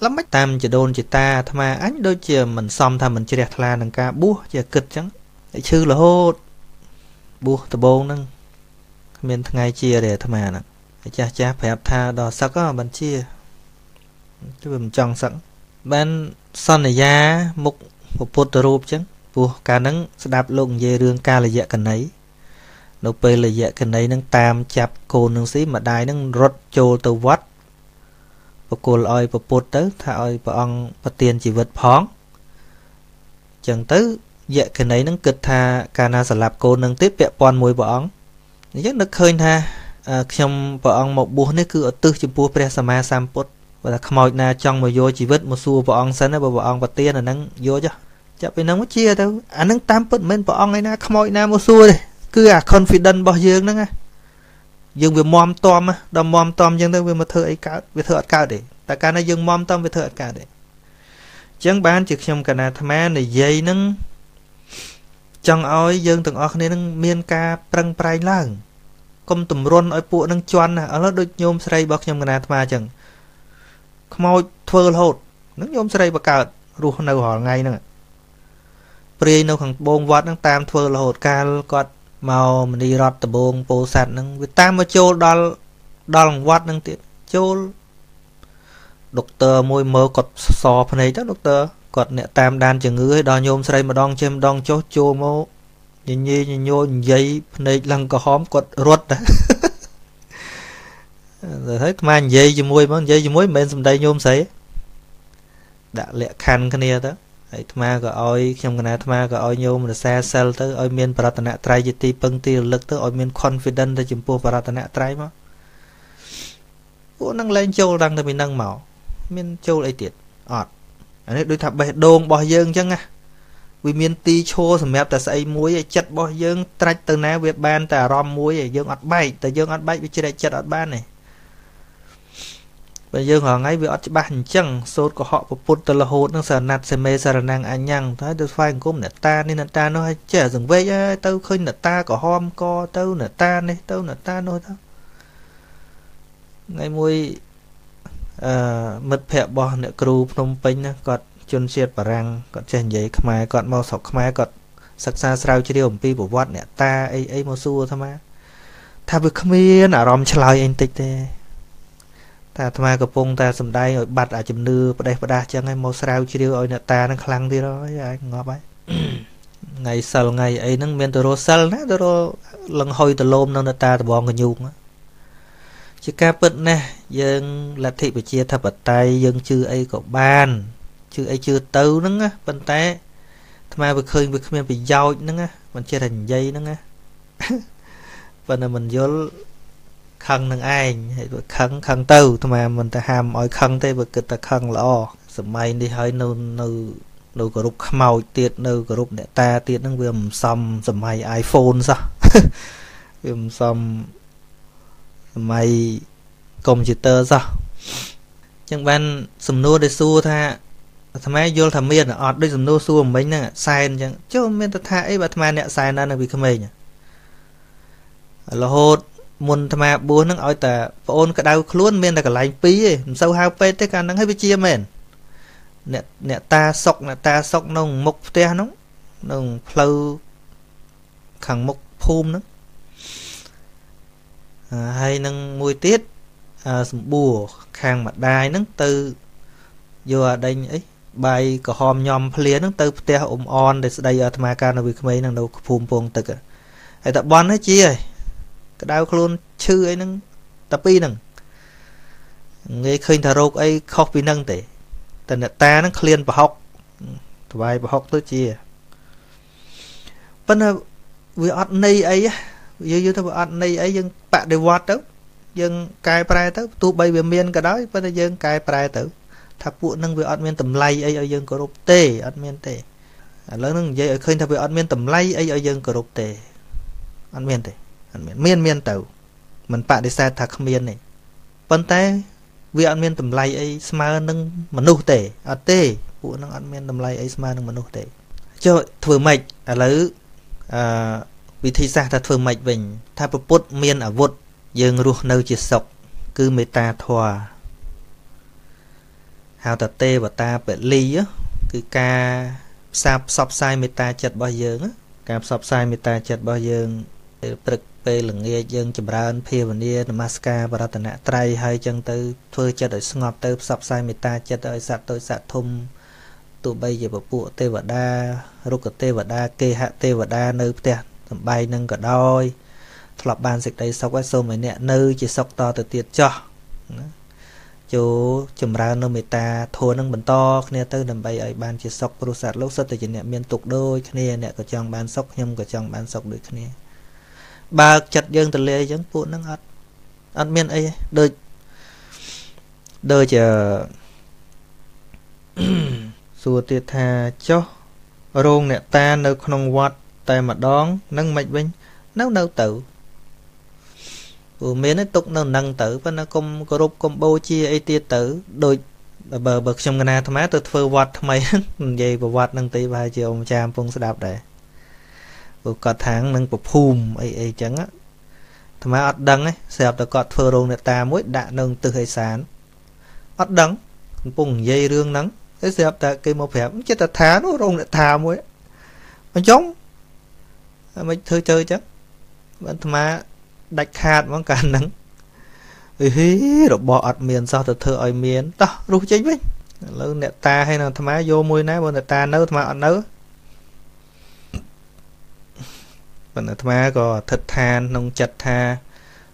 lắm mấy tam chỉ đôn chỉ ta tham mà ánh đôi chìa mình xong tham mình chỉ đẹp là đằng ca bù chìa cực chẳng để trừ là hô bù từ bông nâng miên ngày chia để tham mà nè cha cha phép tha đò sắc á bánh chia chứ mình chọn sẵn bên son này da mục một phút rụp chứ buộc cả nắng đạp lộn về đường ca là dạ cần ấy nộp về là dạ cần ấy nâng tam chạp cô nâng xí mà đài nâng rốt chô tàu vắt và cô lòi và phút tới thả ơi và ông và tiền chỉ vượt phóng chẳng tới dạ cần ấy nâng cực tha cả na sẽ lạp cô nâng tiếp vẹn con môi và ông rất được khơi tha trong vợ ông một bố này cứ ở tư chụp bố pre sama samput và là khmoi na trong mà vô chỉ vứt một xu vợ ông sân vợ ông và tiền là nắng vô chứ chắc phải nắng có chia đâu anh nắng tam put men vợ ông ấy na khmoi na một xu đây cứ à confident bao dương đó nghe dương về mom tom á đom mom tom dương tới về một thợ ấy cao về thợ cao để tại cái này dương mom tom về thợ cao để chẳng bán trực trong cái này tham này dây nắng trong oi dương từng ở nên nắng miên ca prang prai lang công tùm rôn ở bộ nâng choan ở lớp đôi nhôm sợi bọc nhôm ngân mà chẳng khmoi thưa hột nâng nhôm sợi bạc cào rùa nâu hỏi ngay nè pre nâu khẳng bông vót nâng tam thưa hột ca cọt màu mình đi rót tờ bông bồ sạt nâng việt tam mà chô đo đo lòng vót nâng tiệt chô doctor môi mờ cọt sò phần này đó doctor cọt nẹt tam đan chừng ngứa đo nhôm sợi mà đong chêm đong chô chô mô nhìn như nhìn nhôn dây này lăng có hóm cột ruột đó rồi thấy mang dây gì môi mang dây gì môi bên sầm đây nhôm sấy đã lẹ khăn cái này đó ấy thma gọi oi trong cái này thma gọi oi nhôm là xe sel tới oi miên paratana trai gì ti bưng ti lực tới oi miên confident tới chìm po paratana trai mà ủa năng lên châu đang thì mình năng màu miên châu lại tiệt ọt anh ấy đôi thập bè đôn bò dương chăng à vì miền tây chô sầm mép ta xây muối chặt bò dương trách từ ná việt ban ta rom muối dương ắt bay ta dương ắt bay vì chơi đại chặt ắt ban này bây giờ họ ngay vì ắt ban chẳng sốt của họ và put từ là hồn đang sờ nạt xem mê sờ nàng anh nhang thấy được phai cũng nè ta nên là ta nó hay trẻ dừng vây tao khơi nè ta có hôm co tao nè ta này tao nè ta nói tao ngay muối mật phẹ bò nè cừu Phnom Penh còn chôn xiết và răng còn trên giấy khmai còn màu sọc khmai còn sắc xa sao chỉ điều pi của vót nè ta ấy ấy màu xua tham á tha vừa khmien à rom chlai anh tịch thế ta tham á cặp bông ta sầm đai rồi bạt à chấm nư bờ đây bờ đa chẳng ai màu sao chỉ điều ôi nè ta đang khăng đi đó anh ngó bấy ngày sờ ngày ấy nâng men toro sờ nè toro lần hồi từ lôm nâng ta từ bòn người nhung á chỉ ca bận nè dân là thị bờ chia thập bờ tay dân chưa ấy có ban chưa ấy chưa tư nâng á bên té mà vừa khơi vừa khơi bị dao nâng á mình chia thành dây nâng á và là mình vô khăn nâng ai hay khăn khăn tư mà mình ta hàm mọi khăn tây vừa kịch ta khăn lo sờ mày đi hơi nâu nâu nâu group màu tiệt nâu group để ta tiệt nâng vừa xong sờ mày iPhone sao vừa xong mày computer sao chẳng ban sầm nô để xua tha thằng máy vô thằng miên ở đây sầm nô xua mình nè sai chẳng chứ miên ta tha ấy bà thằng máy nè sai nè vì cái mình là hốt muốn thằng máy buôn nâng ở ta ôn cả đau luôn miên là cả lạnh pí ấy sau hao pê tới cả nâng hết bị chia miên nè nè ta sọc nè ta sọc nông mục te nóng nông phâu khẳng mục phum nữa À, hay nâng mùi tiết à, bùa khang mặt đai nâng từ vô ở đây ấy bài có hòm nhòm phía nâng từ tè ôm on để đây ở thma ca nó bị mấy nâng đâu phùm phùm tực hãy tập bón hết chi rồi cái đau luôn chư ấy nâng tập pi nâng nghe khinh thà rô ấy khóc bị nâng tệ tình ta nâng liền và học bài và học tới chi vẫn là vì ọt này ấy dưới dưới thằng anh này ấy dân bạn để vót đó dân cài prai tới tụ bay về miền cả đó bây giờ dân cài prai tới thằng phụ nâng về ăn miền tầm lay ấy ở dân có rộp tê ăn miền tê lớn nâng dây ở khơi thằng về ăn miền tầm lay ấy ở dân có rộp tê ăn miền tê ăn miền miền miền tàu mình bạn để xa thằng miền này vấn tay về ăn miền tầm lay ấy smart nâng mà nô tê ở tê phụ nâng ăn miền tầm lay ấy smart nâng mà nô tê cho thừa mạch à lấy à vì thị xã ta thường mạch bình ta bật bút miên ở vụt dường ruột nâu chỉ sọc cứ mê ta thòa hào ta tê và ta bật ly á cứ ca sạp sọc sai mê ta chật bao dường á ca sọc sai mê ta chật bao dường để bật bê lửng nghe dường chùm ra ấn phê và nia namaskar và ra tà nạ trai hai chân tư thưa chật ở ngọt tư sọc sai mê ta chật ở sạc tôi sạc thùm tụ bây giờ bật bụa tê và đa rút ở tê và đa kê hạ tê và đa nơi tê bay nâng cả đôi thọp ban dịch đây sau quá sâu mấy nẹ nơi chỉ sọc to từ tiệt cho chú chùm ra nô mê ta thua nâng bẩn to nè tư đầm bay ấy ban chỉ sọc rô sạt lúc sất từ chỉ nẹ miên tục đôi nè nẹ của chồng ban sọc nhâm của chồng ban sọc được nè ba chặt dương từ lê giống phụ nâng ắt ắt miên ấy đời đời chờ xua tiệt thà cho rôn nẹ ta nơi không quạt tay mà đón nâng mạch bên nấu nấu tử của miếng ấy tục nấu nâng tử và nó công có rút combo chia ấy tia tử đôi bờ bậc trong ngân thầm tôi phơi vặt mày vậy và vặt nâng tí vài chiều ông cha phong sẽ đạp để của cả tháng nâng của phùm ấy ấy chẳng á thầm á ọt đắng ấy sẹp được cọt phơi rồng người ta mỗi đạn nâng từ hơi sán ọt đắng cùng dây rương nắng cái sẹp ta cây một phép chết ta thá nó rồng người ta mỗi mà giống mấy thơ chơi chắc bạn thà đạch hạt món cả nắng hí rồi bỏ miền sao từ thơ ở miền to rú chính với lâu nè ta hay là thà vô môi nấy bọn ta nấu thà nấu bọn thà có thật than nông chặt tha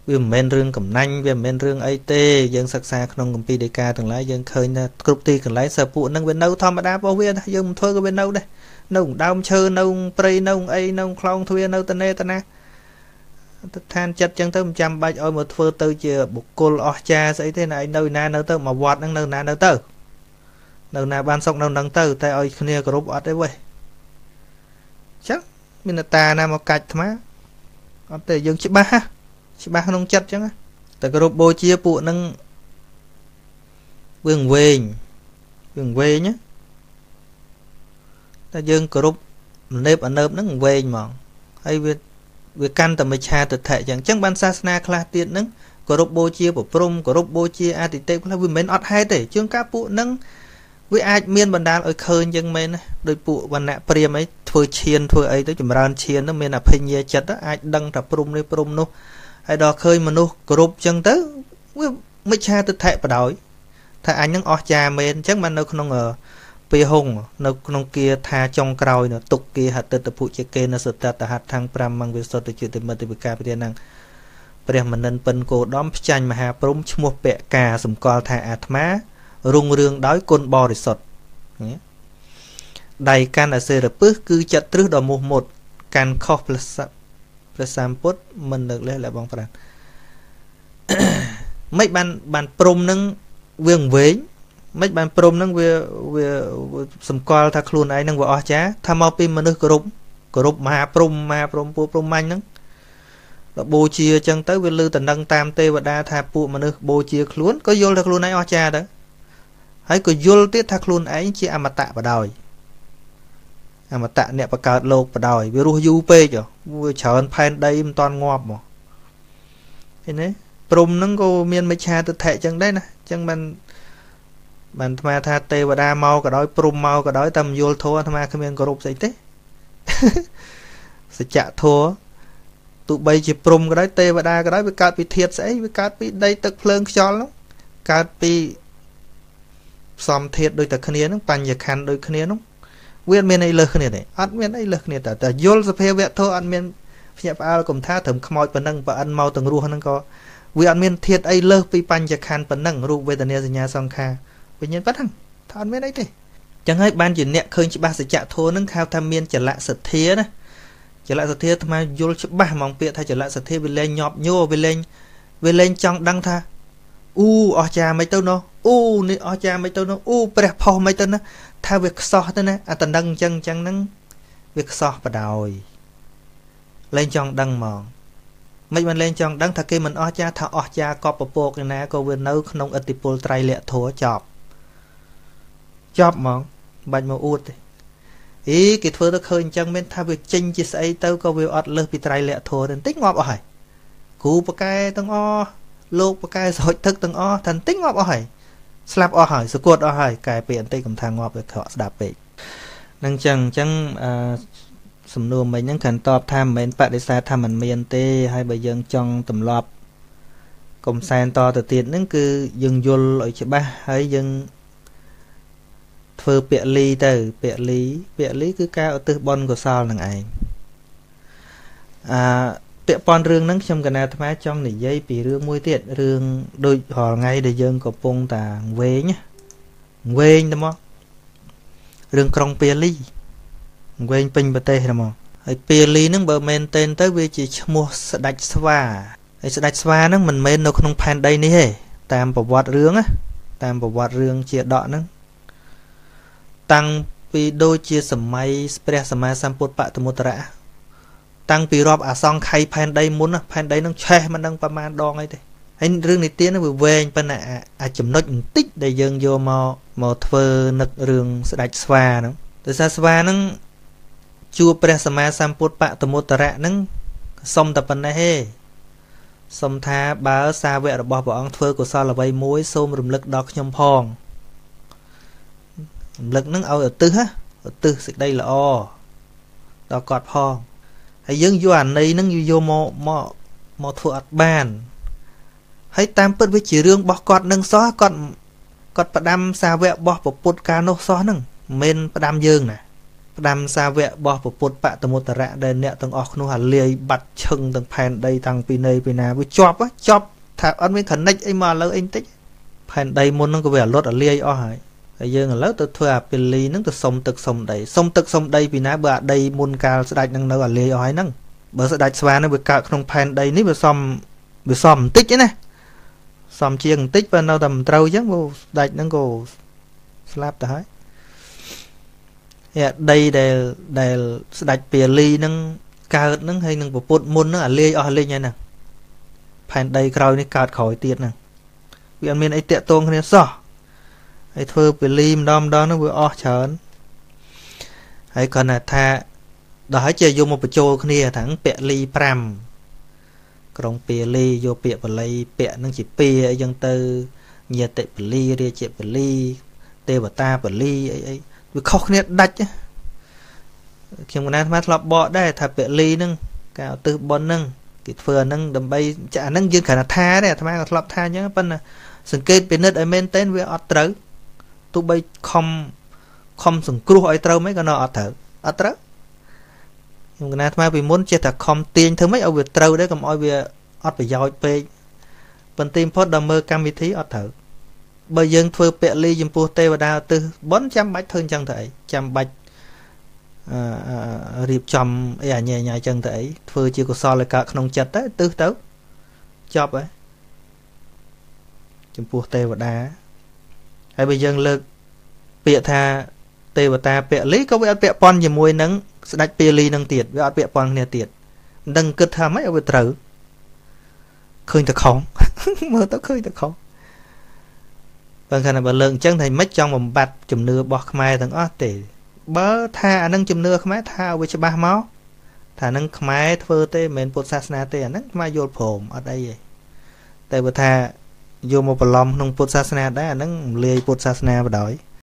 vì men rương cầm nanh vì men rương ấy tê dân sạc xa nông cầm pi đê ca từng lái dân khơi nè cục ti cần lái sập phụ nâng bên nấu thom mà đá bao viên dân thôi có bên nấu đây nông đau chơi nông prey nông ấy nông clown thuê nông tân nê tân nè than chặt chân tới một trăm ba ôi một phơi tới chưa bục côn o cha sẽ thế này nâu na nâu tới mà vọt nâng nâu na nâu tới nâu na ban sọc nâu nâng tới tay ôi kia có rút vọt đấy vậy chắc mình là ta nằm một cạch má có thể dùng chữ ba chữ ba không chặt chứ tại cái rút bôi chia phụ nâng vườn về vườn về nhé ta dương group nếp ở nếp nó về mà hay việc việc căn tầm cha thực thể chẳng chẳng ban sasna kla tiền nâng group bôi chia của prom group bôi chia atite là vì men ọt hai để chương các phụ nâng với ai miên bần đá ở khơi nhưng men đôi phụ bần nạ priam ấy thôi chiên thôi ấy tới chùm ran chiên nó men là phê nhẹ chật đó ai đăng tập prom lên prom nô hay đó khơi mà nô group chẳng tới với mấy cha thực thể và đói thà anh nâng ọt cha men chẳng ban đâu không ngờ Pê hùng nó nông kia tha trong còi nó tục kia hạt tơ tập phụ chế kê nó sụt tạt hạt thang pram mang về sốt để chịu tìm mật để bị cà bị năng bèn mình nên phân cô đón tranh mà hà prôm mua bẹ cà sủng cò tha ạt má rung rương đói côn bò để sốt đầy can là xe là bước cứ chặt trước đầu một một can khó plus plus samput mình được lên lại bằng phần mấy ban ban prom nâng vương vế mấy bạn prom nâng về về sầm coi thà khuôn ấy nâng vợ ở chá tham ao pin mà nước cột cột mà prom mà prom pu prom anh nâng bô chia chân tới về lư tận đăng tam tê và đa thà pu mà nước bô chia khuôn có vô thà khuôn ấy ở chá đó hãy có vô tiết thà khuôn ấy chỉ âm tạ và đòi âm tạ nẹp và cào lột và đòi về ruh du pê chở vừa chở anh pan đây em toàn ngọt mà thế đấy prom nâng cô miên mấy cha tự thể chân đấy nè chân mình bạn tham tha tê và đa mau cả đói prum mau cả đói tầm vô thua tham gia comment group dậy thế sẽ chạ thua tụi bay chỉ prum cái đói tê và đa cái đói với cá bị thiệt sẽ với cá bị đây tật phơn cho lắm cá bị xòm thiệt đôi tật khné nó bàn nhạc khăn đôi khné nó nguyên miền này lơ khné này ăn miền này lơ khné ta ta vô sẽ phê vẹt thua ăn miền nhà ba cùng tha thầm mọi phần năng và ăn mau từng ruộng năng co vì ăn miền thiệt ấy lơ bị bàn nhạc khăn phần năng ruộng về tận nhà song kha vì nhân bất hằng thằng biết đấy thì chẳng hay ban chuyển nhẹ khơi chỉ ba sẽ chạ thua nâng khao tham miên trở lại sật thía này trở lại sật thía tham ai vô chữ ba mong bịa thay trở lại sật thía về lên nhọp nhô về lên về lên trong đăng tha u ở cha mấy tao nó u nị ở cha mấy tao nó u đẹp phò mấy tao nó tha việc so tao nè à tần đăng chân chân nâng việc so và đòi lên trong đăng mòn mấy mình lên trong đăng tha kia mình ở cha thà ở cha có bộ bộ cái này có về nấu nông ở tiệm bồn trai lẹ thua chọc chóp mà bạch mà uất ý cái thưa nó khơi chẳng bên tha việc chinh chia sẻ tao có việc ọt lơ bị trai lẹ thua nên tích ngọp hỏi cú bậc cái tăng o lô bậc cái hội thức tăng o thành tích ngọp hỏi slap o hỏi sự cuột o hỏi cài biển tây cầm thang ngọp được họ đạp bể năng chẳng chẳng sầm nua mấy những cảnh tọp tham mấy bạn để xa tham mình miền tây hay bây giờ trong tầm lọp cùng sang to từ tiền những cứ dừng vô lại chợ ba hay dừng phơ bịa lý từ bịa lý bịa lý cứ cao ở từ bon của sao là ngày à bịa bon rương nắng trong cái nào tham ái trong để dây bị rương môi tiệt rương đôi họ ngay để dân của pung tà quê nhá quê đúng không rương trong bịa lý quê pin bờ tây đúng không ấy bịa lý nắng bờ men tên tới vì chỉ mua sợi đạch sva ấy sợi đạch sva nắng mình men nó không pan đây ní hề tam bảo vọt rương á tam bảo vọt rương chia đọ nắng tăng vì đôi chia sầm máy spray sầm máy samput bạ từ một rã tăng vì rob à song khay pan đây muốn à pan đây nó che mà đang pama đo ngay thế anh riêng này tiếng nó vừa về bên à à chấm nốt tích để dừng vô mò mò phơ nực riêng sạch sva nó từ sạch sva nó chua spray sầm máy samput bạ từ một rã nó xong tập bên này he xong tha bá xa vẹt bỏ bỏ ăn phơ của sao là bay muối xôm rụm lực đo nhom phong lực nâng ao ở tư ha ở tư xịt đây là o đào cọt phong hãy dưng vô ảnh này nâng vô mò mò mò thuở bàn hãy tam bớt với chỉ riêng bỏ cọt nâng xóa cọt cọt bả đam xa vẹo bỏ bộ put cano xóa nâng men bả đam dương này bả đam xa vẹo bỏ bộ put bạ từ một tờ rạ đây nẹt từng ọt nu hạt liề bật chừng từng phèn đây thằng pinay pina với chop á chop thạp ăn với thần nách ấy mà lỡ anh tích phèn đây muốn nâng có vẻ lót ở liề o hải bây giờ là lớp tôi thua pili nước tôi sông tực sông đầy sông tực sông đầy vì ná bờ đây môn cao sẽ đặt năng nó ở lê ói năng bờ sẽ đặt xóa nó bị cạo không pan đây nếu bờ sông bờ sông tích thế này sông chiêng tích và nó tầm trâu chứ vô đặt năng gồ slap tới đây để để sẽ đặt pili năng cao năng hay năng bộ môn nó ở lê ói lên như này pan đây rồi này cạo khỏi tiệt này vì anh miền ấy tiệt tôn nên sọ hãy thưa về lim đom đó nó vừa o chớn hãy còn là tha đó hãy chơi vô một bữa trâu kia thằng bẹ ly pram còn bẹ ly vô bẹ và lấy bẹ nó chỉ bẹ dân tư nhiệt tệ bẹ ly đi chơi bẹ ly tê và ta bẹ ly ấy ấy vừa khóc nét đạch á khi mà nát mát lọp bọ đây thà bẹ ly nâng cào từ bón nâng cái phơ nâng đầm bay chả nâng dương khả là tha đấy thằng ai lọp tha nhá bên là sừng kê bên nết ở men tên với ở tới tụi bay không không sừng cua hỏi trâu mấy cái nọ thở ở trâu nhưng nay mai vì muốn chết là không tiền thứ mấy ở việc trâu đấy còn ở việc ở phải giỏi pe phần tim phốt đầm mơ cam vị thí ở thở bây giờ thưa pẹ ly dùng pu tê và đào từ bốn trăm bạch thương chân thể trăm bạch riệp chầm ở nhà nhà chân thể thưa chỉ có so là cả nông chật đấy tư tấu chọc ấy dùng pu tê và đá hay bây giờ lực pẹ tha tê và ta pẹ lý có với pẹ pon gì môi nắng đặt pẹ ly nâng tiệt với pẹ pon nè tiệt nâng cất thà mấy ở việc thử khơi thật khó mơ tao khơi thật khó vâng khả năng bà lượng chân thầy mất trong vòng bạch chùm nưa bọt khmai thằng ớt tỉ bớ tha anh nâng chùm nưa khmai tha ở cho ba máu thả nâng khmai thơ tê mến bột sát nà tê nâng khmai dồn phồm ở đây vậy tê bà tha dồn một bà lòng nông bột sát nà đá nâng lê bột sát nà bà đói